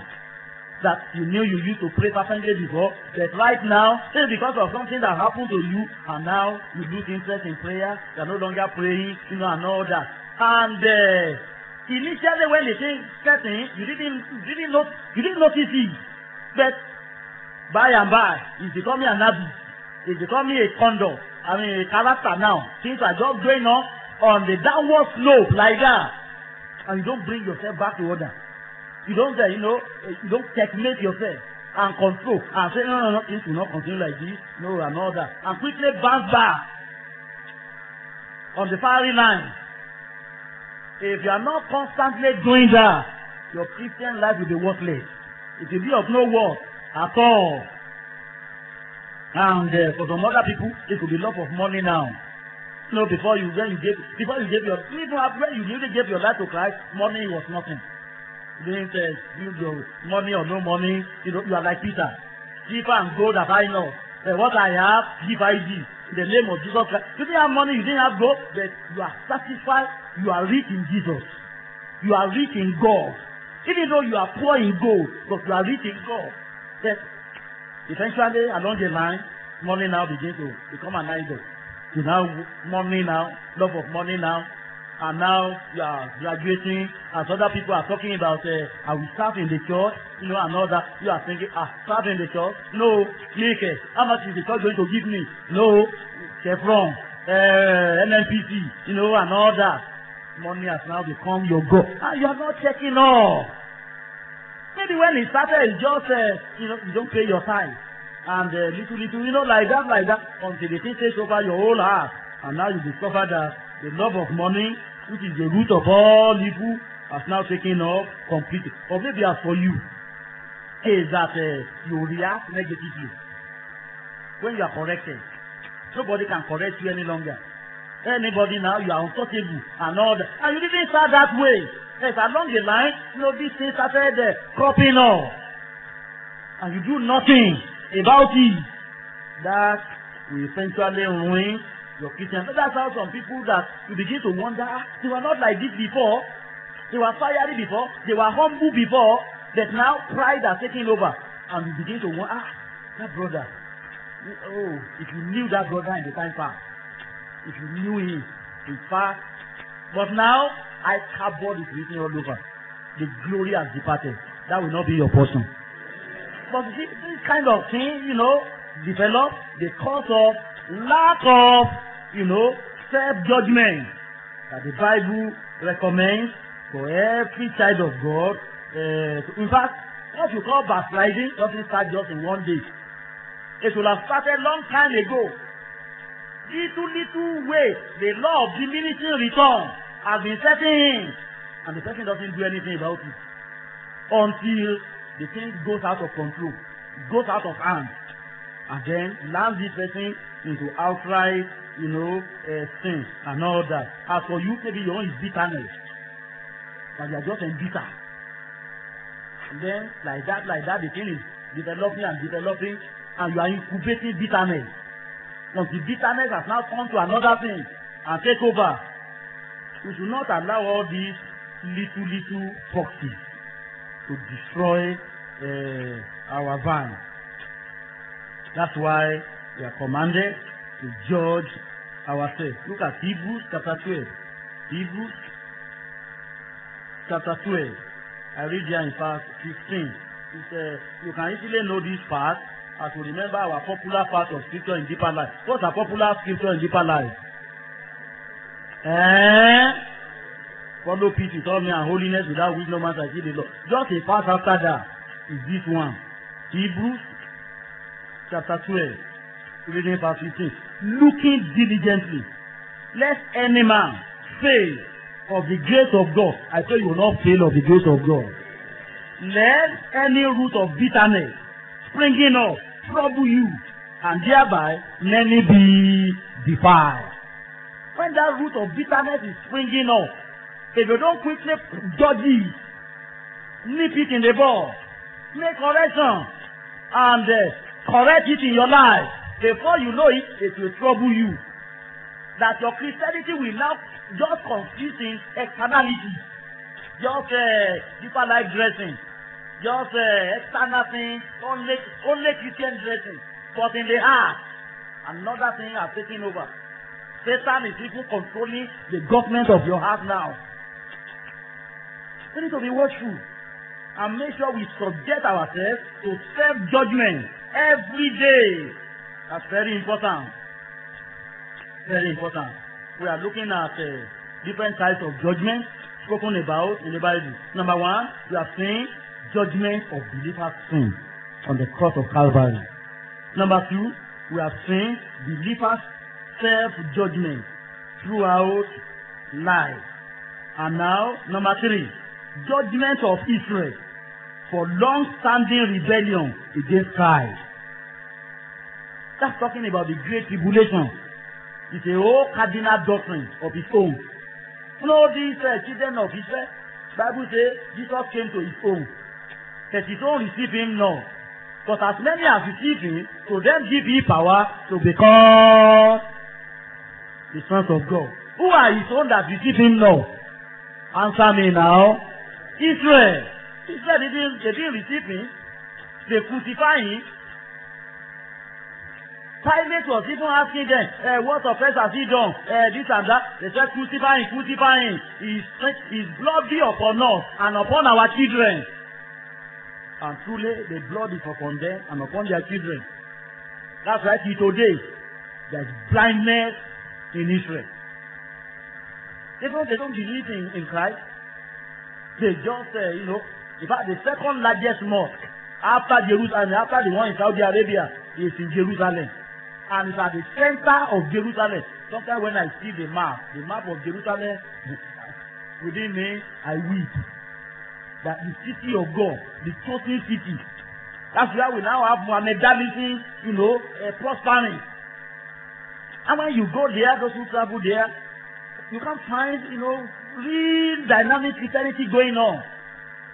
That you knew you used to pray perfectly before, but right now, it's because of something that happened to you, and now you lose interest in prayer, you are no longer praying, you know, and all that. And uh, initially, when the thing set in, you didn't, you didn't not, you didn't notice it, but by and by, it's becoming an habit, it's becoming a conduct, I mean, a character now. Things are just going on on the downward slope like that, and you don't bring yourself back to order. You don't, you know, you don't checkmate yourself and control and say, no, no, no, things will not continue like this, no, and all that. And quickly bounce back on the firing line. If you are not constantly doing that, your Christian life will be worthless. It will be of no worth at all. And uh, for some other people, it will be a lot of money now. You know, before you, when you gave, before you gave your, even when you really gave your life to Christ, money was nothing. Doing says, use your money or no money, you know, you are like Peter. Silver and gold have I not. What I have, give I thee. in the name of Jesus Christ. You didn't have money, you didn't have gold, but you are satisfied, you are rich in Jesus. You are rich in God. Even though you are poor in gold, but you are rich in God. That eventually, along the line, money now begins to become an idol. You now, money now, love of money now, and now you are graduating, as other people are talking about, uh, I will serve in the church, you know, and all that. You are thinking, ah, serve in the church? No. Make it. How much is the church going to give me? No. Chevron, uh, N N P C, you know, and all that. Money has now become your God. And you are not checking off. Maybe when it started, it's just, uh, you know, you don't pay your tithe. And uh, little, little, you know, like that, like that, until the thing takes over your whole heart. And now you discover that the love of money, which is the root of all evil, has now taken off completely. Or maybe as for you, is that uh, you react negatively. When you are corrected, nobody can correct you any longer. Anybody now, you are untouchable and all that. And you didn't start that way. Yes, along the line, you know, these things started uh, cropping up. And you do nothing about it. That will eventually ruin your Christian. So that's how some people that you begin to wonder, they were not like this before. They were fiery before. They were humble before. But now pride has taken over. And you begin to wonder, ah, that brother. Oh, if you knew that brother in the time past. If you knew him, in fact, but now I cardboard is written all over. The glory has departed. That will not be your portion. But this, this kind of thing, you know, develops because of lack of, you know, self-judgment that the Bible recommends for every child of God. Uh, in fact, what you call backsliding doesn't start just in one day. It would have started long time ago. Little, little way, the law of diminishing return has been setting in, and the person doesn't do anything about it until the thing goes out of control, goes out of hand, and then lands this person into outright, you know, uh, sin and all that. As for you, maybe your own is bitterness, but you are just embittered. And then, like that, like that, the thing is developing and developing, and you are incubating bitterness. Until bitterness has now come to another thing and take over. We should not allow all these little, little foxes to destroy uh, our vine. That's why we are commanded to judge ourselves. Look at Hebrews chapter twelve. Hebrews chapter twelve. I read here in verse fifteen. It's, uh, you can easily know this part. As we remember our popular part of scripture in deeper life. What's a popular scripture in deeper life? Eh? Follow peace, all men, and holiness, without which no man shall see the Lord. Just a part after that is this one. Hebrews chapter twelve, reading verse fifteen. Looking diligently, lest any man fail of the grace of God. I say you will not fail of the grace of God. Lest any root of bitterness springing up trouble you, and thereby many be defiled. When that root of bitterness is springing up, if you don't quickly judge it, nip it in the bud, make correction, and uh, correct it in your life, before you know it, it will trouble you. That your Christianity will not just consist in externality, just uh, deeper life dressing, just uh, external thing, only, only Christian dressing, but in the heart, another thing has taken over. Satan is even controlling the government of your heart now. We need to be watchful and make sure we subject ourselves to self-judgment every day. That's very important. Very important. We are looking at uh, different types of judgment spoken about in the Bible. Number one, we are saying judgment of believers' sin on the cross of Calvary. Number two, we have seen believers' self-judgment throughout life. And now, number three, judgment of Israel for long-standing rebellion against Christ. That's talking about the Great Tribulation. It's a whole cardinal doctrine of its own. You know, these uh, children of Israel, Bible says Jesus came to his own. That his own receive him now. But as many as it is in, to them give ye power to become the sons of God. Who are his own that receive him now? Answer me now. Israel. Israel didn't, they didn't receive him. They crucified him. Pilate was even asking them, eh, what offense has he done? Eh, this and that. They said, crucify him, crucify him. His, his blood be upon us and upon our children. And truly, the blood is upon them and upon their children. That's right, today, there's blindness in Israel. They don't, they don't believe in, in Christ. They just, uh, you know, in fact, the second largest mosque after Jerusalem, after the one in Saudi Arabia, is in Jerusalem. And it's at the center of Jerusalem. Sometimes when I see the map, the map of Jerusalem, within me, I weep. That the city of God, the chosen city. That's why we now have Mohammedanism, you know, uh, prospering. And when you go there, those who travel there, you can find, you know, real dynamic Christianity going on.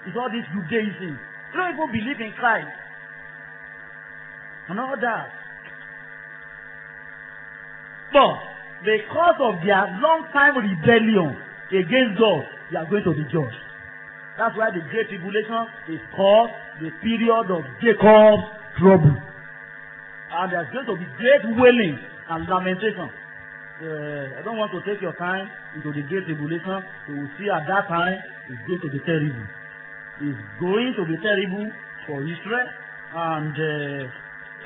It's all this Judaism. You don't even believe in Christ. And all that. But because of their long-time rebellion against God, they are going to be judged. That's why the Great Tribulation is called the period of Jacob's trouble. And there's going to be great wailing and lamentation. Uh, I don't want to take your time into the Great Tribulation. You will see at that time it's going to be terrible. It's going to be terrible for Israel and uh,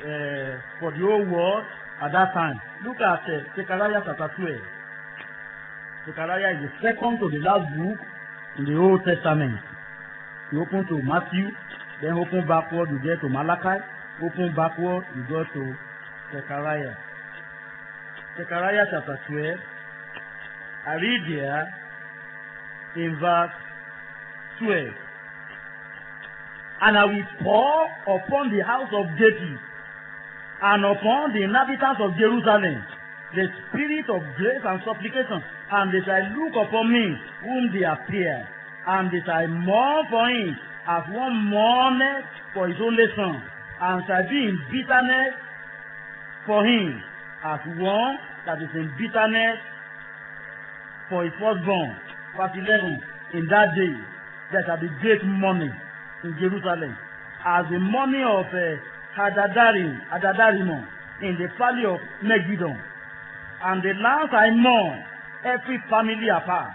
uh, for the whole world at that time. Look at uh, Zechariah chapter twelve. Zechariah is the second to the last book in the Old Testament. You open to Matthew, then open backward, you get to Malachi, open backward, you go to Zechariah. Zechariah chapter twelve, I read here in verse twelve. And I will pour upon the house of David and upon the inhabitants of Jerusalem the spirit of grace and supplication, and they shall look upon me whom they have feared, and they shall mourn for him as one mourneth for his only son, and shall be in bitterness for him as one that is in bitterness for his firstborn. Verse eleven. In that day there shall be great mourning in Jerusalem, as the mourning of uh, Hadadarim, Hadadarimon in the valley of Megiddo. And the land I mourn, every family apart,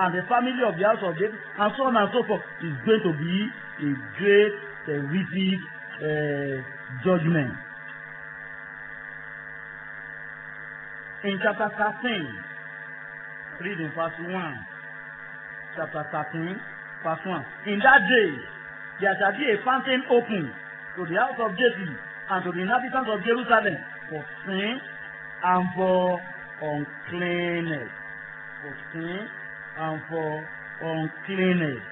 and the family of the house of David, and so on and so forth, is going to be a great, terrific uh, judgment. In chapter thirteen, reading verse one. Chapter thirteen, verse one. In that day, there shall be a fountain open to the house of David and to the inhabitants of Jerusalem for sin and for uncleanness. For sin and for uncleanness.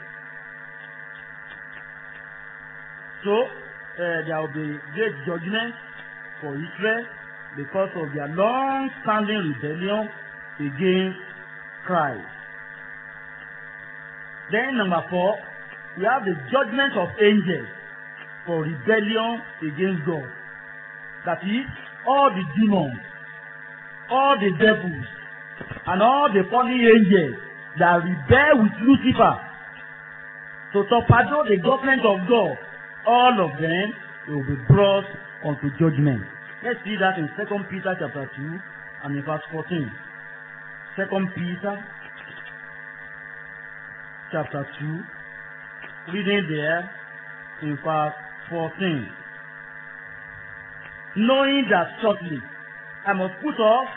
So, uh, there will be great judgment for Israel because of their long-standing rebellion against Christ. Then, number four, we have the judgment of angels for rebellion against God. That is, all the demons, all the devils, and all the fallen angels that rebel with Lucifer to torpedo the government of God, all of them will be brought unto judgment. Let's see that in Second Peter chapter two and in verse fourteen. Second Peter chapter two, reading there in verse fourteen. Knowing that shortly I must put off,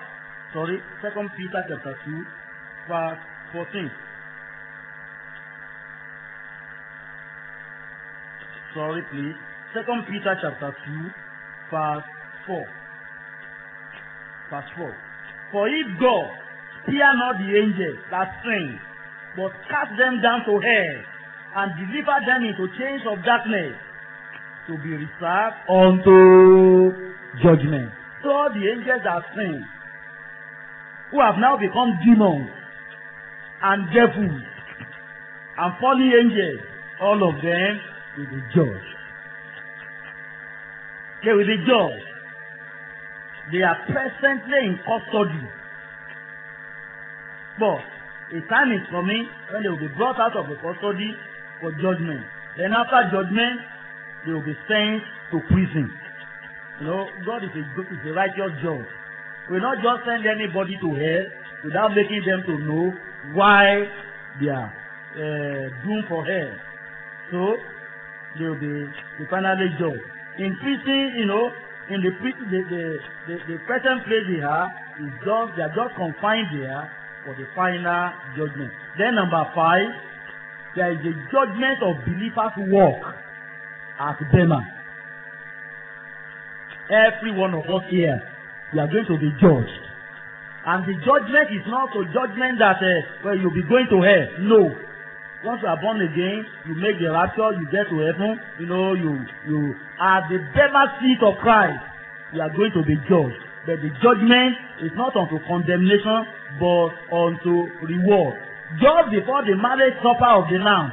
sorry, Second Peter chapter two, verse fourteen. Sorry, please. Second Peter chapter two, verse four. Verse four. For if God spare not the angels that sin, but cast them down to hell, and deliver them into chains of darkness, to be reserved unto judgment. So all the angels that sin, who have now become demons and devils and fallen angels, all of them will be judged. They will be judged. They are presently in custody. But a time is coming when they will be brought out of the custody for judgment. Then after judgment, they will be sent to prison. You know, God is a, is a righteous judge. He will not just send anybody to hell without making them to know why they are uh, doomed for hell. So they will be finally judged. In prison, you know, in the prison, the, the, the, the present place they are, is just, they are just confined there for the final judgment. Then number five, there is the judgment of believers' work as Bema. Every one of us here, we are going to be judged. And the judgment is not a judgment that uh, well, you'll be going to hell. No. Once you are born again, you make the rapture, you get to heaven, you know, you, you are the Bema seat of Christ. You are going to be judged. But the judgment is not unto condemnation, but unto reward. Just before the marriage supper of the Lamb,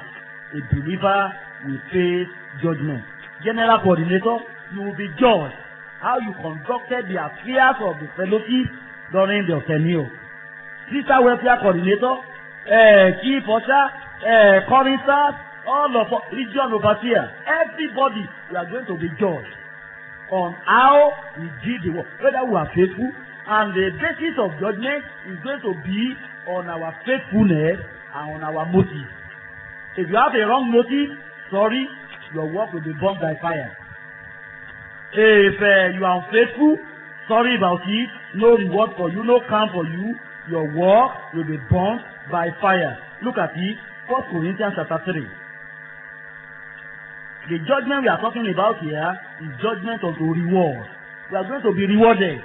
a believer will face judgment. General coordinator, you will be judged how you conducted the affairs of the fellowship during the tenure. Sister welfare coordinator, uh, chief usher, uh, current staff, all of region overseer, everybody, we are going to be judged on how we did the work, whether we are faithful, and the basis of judgment is going to be on our faithfulness and on our motive. If you have a wrong motive, sorry, your work will be burned by fire. If uh, you are unfaithful, sorry about it, no reward for you, no camp for you, your work will be burned by fire. Look at it, First Corinthians chapter three. The judgment we are talking about here is judgment unto reward. We are going to be rewarded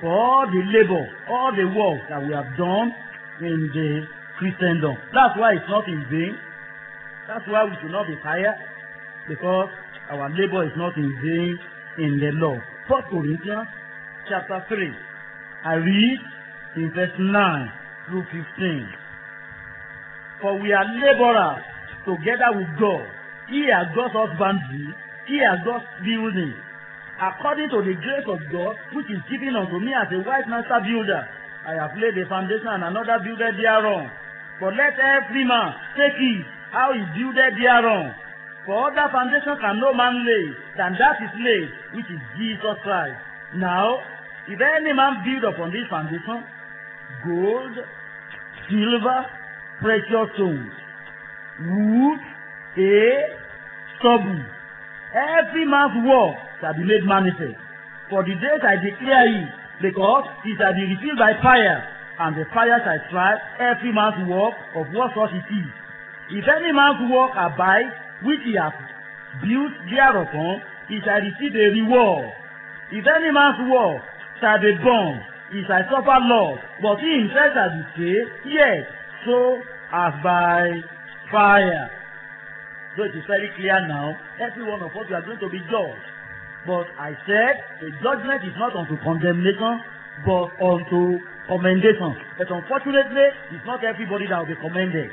for all the labor, all the work that we have done in the Christendom. That's why it's not in vain. That's why we should not be tired, because our labor is not in vain in the Lord. First Corinthians chapter three. I read in verse nine through fifteen. For we are laborers together with God. He has God's husbandry, he has God's building. According to the grace of God, which is given unto me as a wise master builder, I have laid a foundation and another builder thereon. But let every man take heed how he builded thereon. For other foundation can no man lay than that is laid, which is Jesus Christ. Now, if any man build upon this foundation, gold, silver, precious stones, wood, hay, stubble, every man's work shall be made manifest. For the days I declare it, because it shall be revealed by fire, and the fire shall strike every man's work of what sort it is. If any man's work abides, which he hath built thereupon, he shall receive a reward. If any man's work shall be burned, he shall suffer loss, but he himself shall be saved, yet so as by fire. So it is very clear now, every one of us, we are going to be judged. But I said, the judgment is not unto condemnation, but unto commendation. But unfortunately, it's not everybody that will be commended.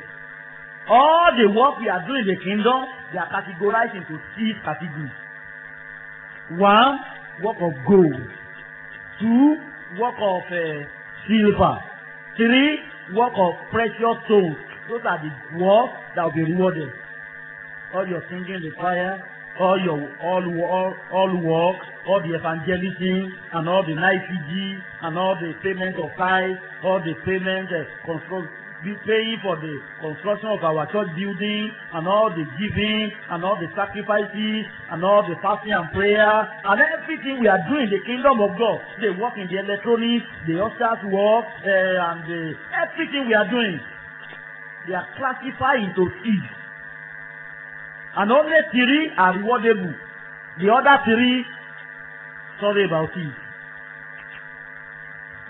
All the work we are doing in the kingdom, they are categorized into six categories. One, work of gold. Two, work of uh, silver. Three, work of precious stones. Those are the work that will be rewarded. All your singing the choir, all your all all all work, all the evangelism, and all the I C G, and all the payment of tithes, all the payment uh, construction. Be paying for the construction of our church building, and all the giving, and all the sacrifices, and all the fasting and prayer, and everything we are doing in the kingdom of God. They work in the electronics, the ushers work, uh, and the, everything we are doing. They are classified into six. And only three are rewardable. The other three, sorry about it.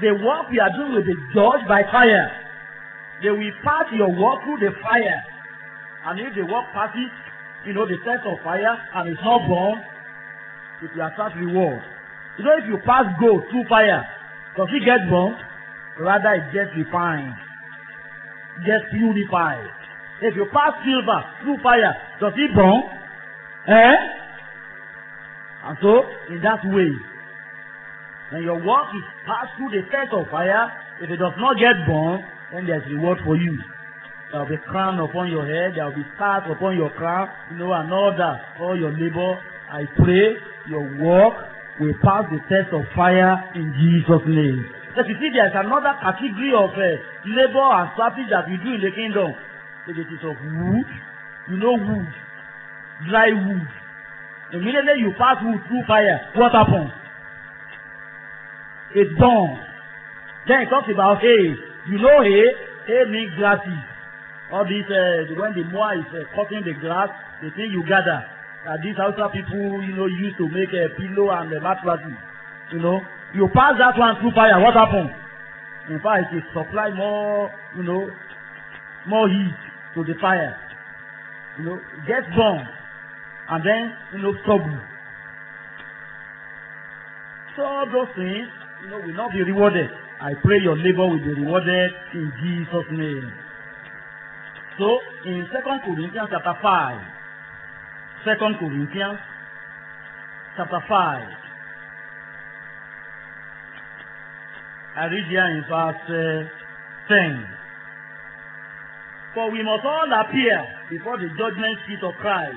The work we are doing will be judged by fire. They will pass your work through the fire. And if the work passes, you know, the test of fire, and it's not born, it will attract reward. You know, if you pass gold through fire, does it get born? Rather, it gets refined, gets purified. If you pass silver through fire, does it burn? Eh? And so, in that way, when your work is passed through the test of fire, if it does not get burned, then there is reward for you. There will be crown upon your head, there will be stars upon your crown, you know, and all that, all your labor. I pray your work will pass the test of fire in Jesus' name. But you see, there is another category of uh, labor and service that we do in the kingdom. It is of wood. You know wood. Dry wood. Immediately you pass wood through fire, what happens? It burns. Then it talks about hay. You know hay? Hay means grasses. All this, uh, when the mower is uh, cutting the grass, the thing you gather. Uh, these outside people, you know, used to make a uh, pillow and a uh, mattress. You know, you pass that one through fire, what happens? In fact, it supplies more, you know, more heat to the fire. You know, it gets burned. And then, you know, trouble. So all those things, you know, will not be rewarded. I pray your labor will be rewarded in Jesus' name. So, in Second Corinthians chapter five, Second Corinthians chapter five, I read here in verse uh, ten. For we must all appear before the judgment seat of Christ,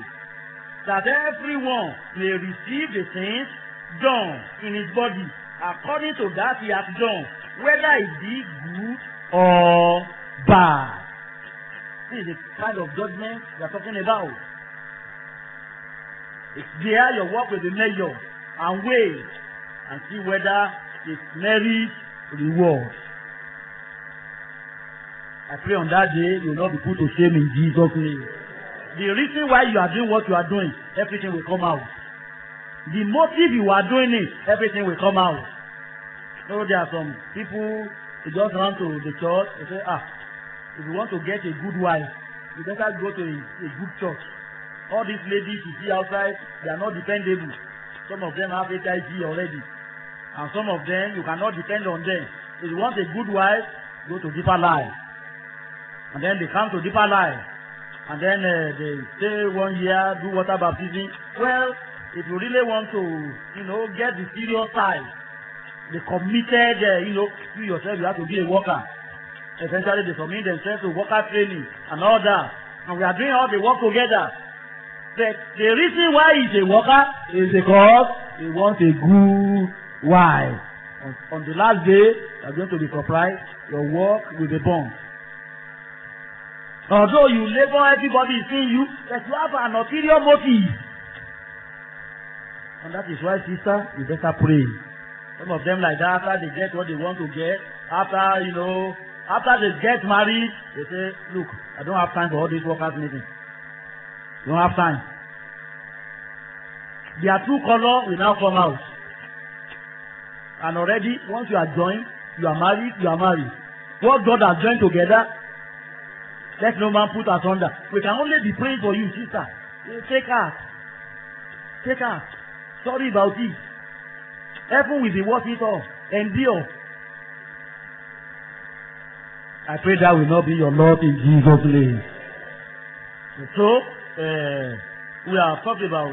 that everyone may receive the things done in his body according to that he has done, whether it be good or bad. This is the kind of judgment we are talking about. It's there your work will be measured and weighed and see whether it merits reward. I pray on that day you will not be put to shame in Jesus' name. The reason why you are doing what you are doing, everything will come out. The motive you are doing it, everything will come out. So there are some people who just run to the church and say, ah, if you want to get a good wife, you better go to a, a good church. All these ladies you see outside, they are not dependable. Some of them have H I V already. And some of them, you cannot depend on them. If you want a good wife, go to Deeper Life. And then they come to Deeper Life. And then uh, they stay one year, do water baptism. Well, if you really want to, you know, get the serious side, the committed, uh, you know, you yourself, you have to be a worker. Essentially, they submit themselves to worker training and all that. And we are doing all the work together. But the reason why he's a worker is because he wants a good wife. On, on the last day, you are going to be surprised. Your work will be burned. Although you labor, everybody is seeing you, but you have an ulterior motive. And that is why, sister, you better pray. Some of them like that, after they get what they want to get, after, you know, after they get married, they say, look, I don't have time for all these workers' meetings. You don't have time. Their true color will now come out. And already, once you are joined, you are married, you are married. What God has joined together, let no man put us under. We can only be praying for you, sister. Take us. Take us. Sorry about it. Heaven will be worth it all. Endure. I pray that will not be your lot in Jesus' name. So, uh, we are talking about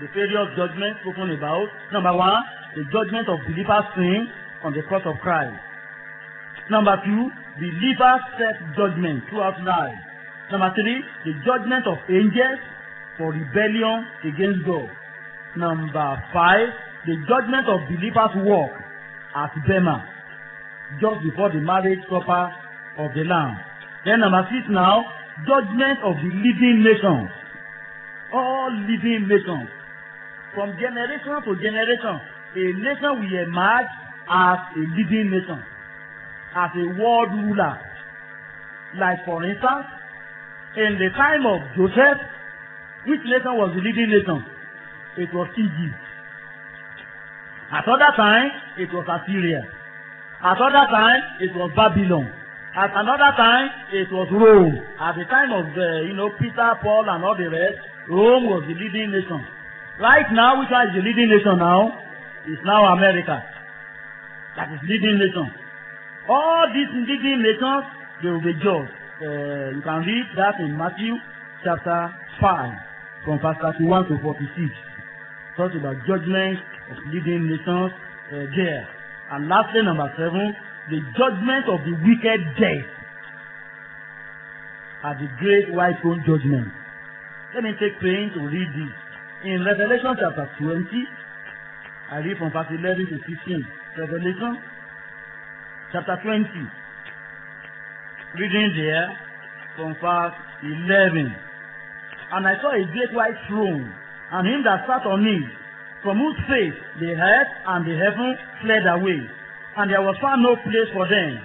the various judgments spoken about. Number one, the judgment of believers' sin on the cross of Christ. Number two, believers' self-judgment throughout life. Number three, the judgment of angels for rebellion against God. Number five, the judgment of believers' work at Bema, just before the marriage supper of the Lamb. Then number six now, judgment of the living nations. All living nations. From generation to generation, a nation will emerge as a living nation, as a world ruler. Like for instance, in the time of Joseph, which nation was the leading nation? It was Egypt. At other time, it was Assyria. At other time, it was Babylon. At another time, it was Rome. At the time of the, you know, Peter, Paul, and all the rest, Rome was the leading nation. Right now, which one is the leading nation now? It's now America. That is leading nation. All these leading nations, they will be judged. Uh, you can read that in Matthew chapter five, from verse thirty-one to forty-six. talks about judgment, excluding nations, uh, there. And lastly, number seven, the judgment of the wicked death at the great white throne judgment. Let me take pains to read this. In Revelation chapter twenty, I read from verse eleven to fifteen. Revelation chapter twenty, reading there from verse eleven. And I saw a great white throne, and him that sat on it, from whose face the earth and the heaven fled away, and there was found no place for them.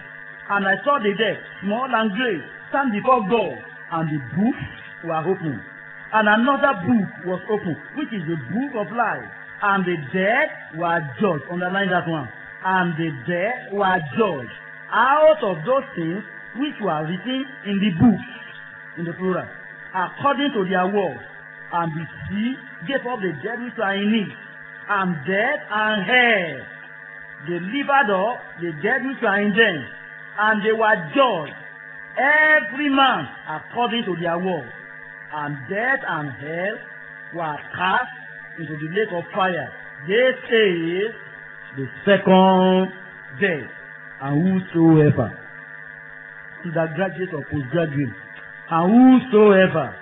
And I saw the dead, small and great, stand before God, and the books were opened. And another book was opened, which is the book of life. And the dead were judged. Underline that one. And the dead were judged out of those things which were written in the books, in the plural, according to their works. And the sea gave up the dead which were in it, and death and hell delivered up the dead which were in them, and they were judged, every man according to their works. And death and hell were cast into the lake of fire. This is the second death. And whosoever, to the graduate or postgraduate, and whosoever,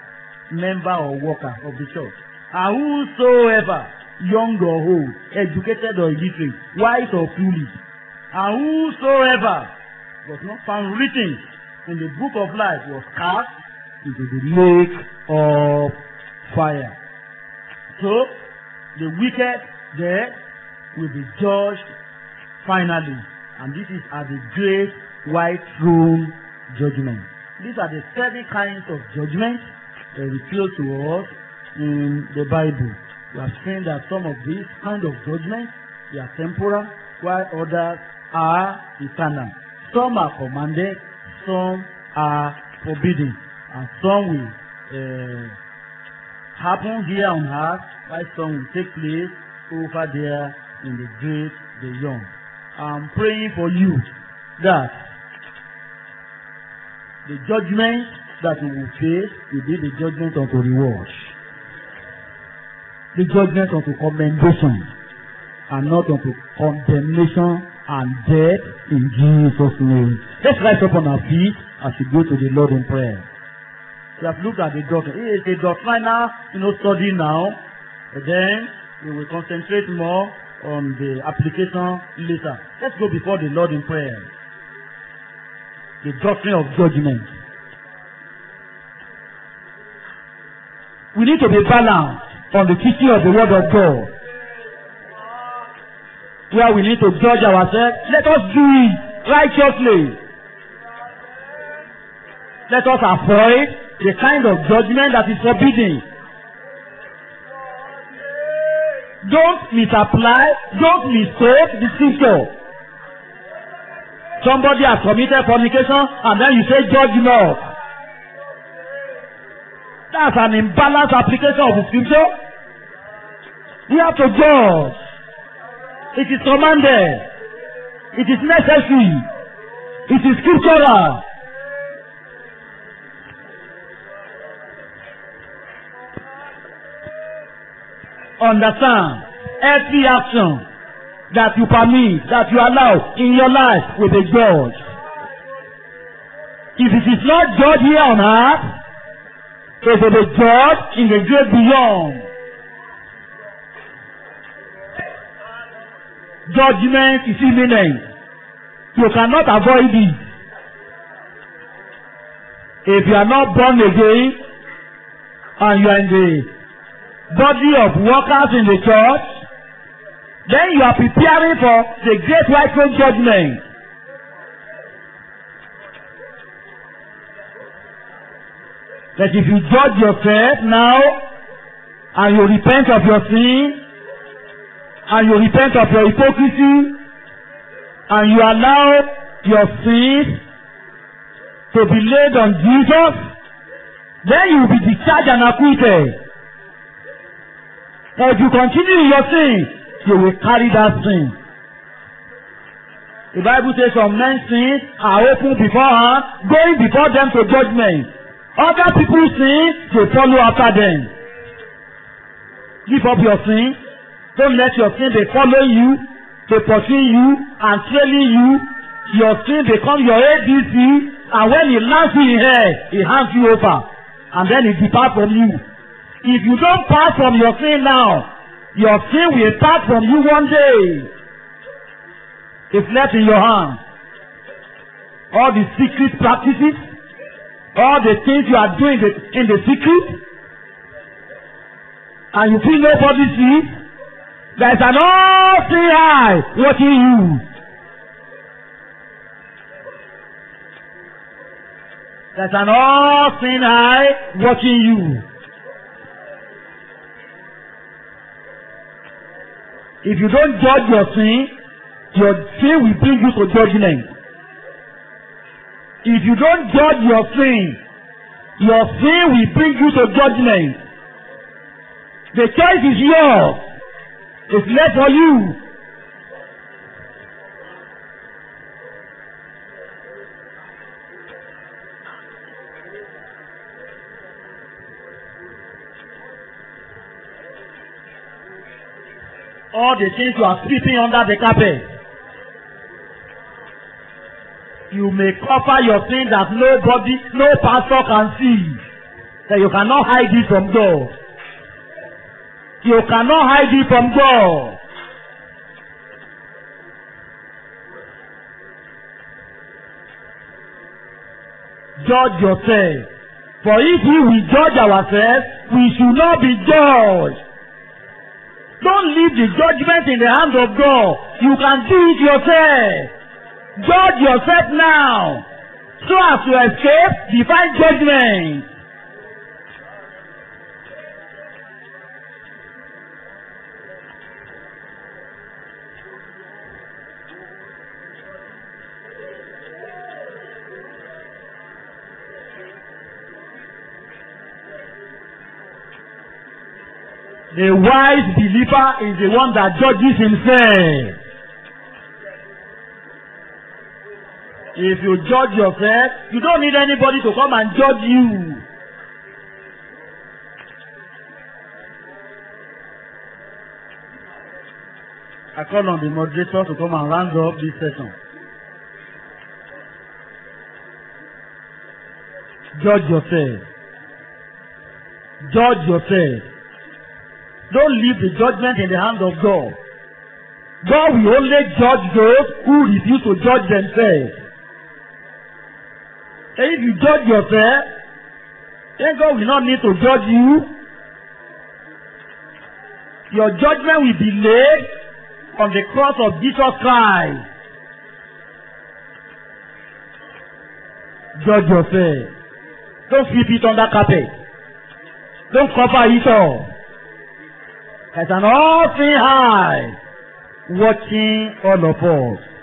member or worker of the church, and whosoever, young or old, educated or illiterate, wise or foolish, and whosoever was not found written in the book of life was cast into the lake of fire. So the wicked dead will be judged finally, and this is at the great white throne judgment. These are the seven kinds of judgment revealed to us in the Bible. We have seen that some of these kind of judgments, they are temporal, while others are eternal. Some are commanded, some are forbidden, and some will uh, happen here on earth, while some will take place over there in the great beyond. I'm praying for you that the judgment that we will face will be the judgment unto reward, the judgment unto commendation, and not unto condemnation and death, in Jesus' name. Let's rise up on our feet as we go to the Lord in prayer. We have looked at the doctrine. It is a doctrinal, you know, study now. And then we will concentrate more on the application later. Let's go before the Lord in prayer. The doctrine of judgment. We need to be balanced on the teaching of the word of God, where we need to judge ourselves. Let us do it righteously. Let us avoid the kind of judgment that is forbidden. Don't misapply, don't misquote the scripture. Somebody has committed fornication, and then you say, judge not. That's an imbalanced application of the scripture. We have to judge. It is commanded. It is necessary. It is scriptural. Understand, every action that you permit, that you allow in your life, will be judged. If it is not judged here on earth, it will be judged in the great beyond. Judgment is imminent. You cannot avoid it. If you are not born again and you are in the body of workers in the church, then you are preparing for the great white throne judgment. That if you judge yourself now and you repent of your sin, and you repent of your hypocrisy, and you allow your sins to be laid on Jesus, then you will be discharged and acquitted. If you continue in your sin, you will carry that sin. The Bible says some men's sins are open before her, going before them to judgment. Other people's sins, they follow after them. Give up your sin. Don't let your sin they follow you, they pursue you, and trailing you. Your sin become your A B C, and when he lands in here, he hands you over, and then he departs from you. If you don't pass from your sin now, your sin will depart from you one day. It's left in your hands. All the secret practices, all the things you are doing in the secret, and you feel nobody sees, there's an awful eye watching you. There's an all-seeing eye watching you. If you don't judge your sin, your sin will bring you to judgment. If you don't judge your sin, your sin will bring you to judgment. The choice is yours. It's left for you. All the things you are sleeping under the carpet. You may cover your sin that nobody, no pastor can see. That you cannot hide it from God. You cannot hide it from God. Judge yourself. For if we will judge ourselves, we should not be judged. Don't leave the judgment in the hands of God. You can do it yourself. Judge yourself now, so as to escape divine judgment. A wise believer is the one that judges himself. If you judge yourself, you don't need anybody to come and judge you. I call on the moderator to come and round up this session. Judge yourself. Judge yourself. Don't leave the judgment in the hands of God. God will only judge those who refuse to judge themselves. And if you judge yourself, then God will not need to judge you. Your judgment will be laid on the cross of Jesus Christ. Judge yourself. Don't sweep it under carpet. Don't cover it all. As an all-seeing eye watching all of us.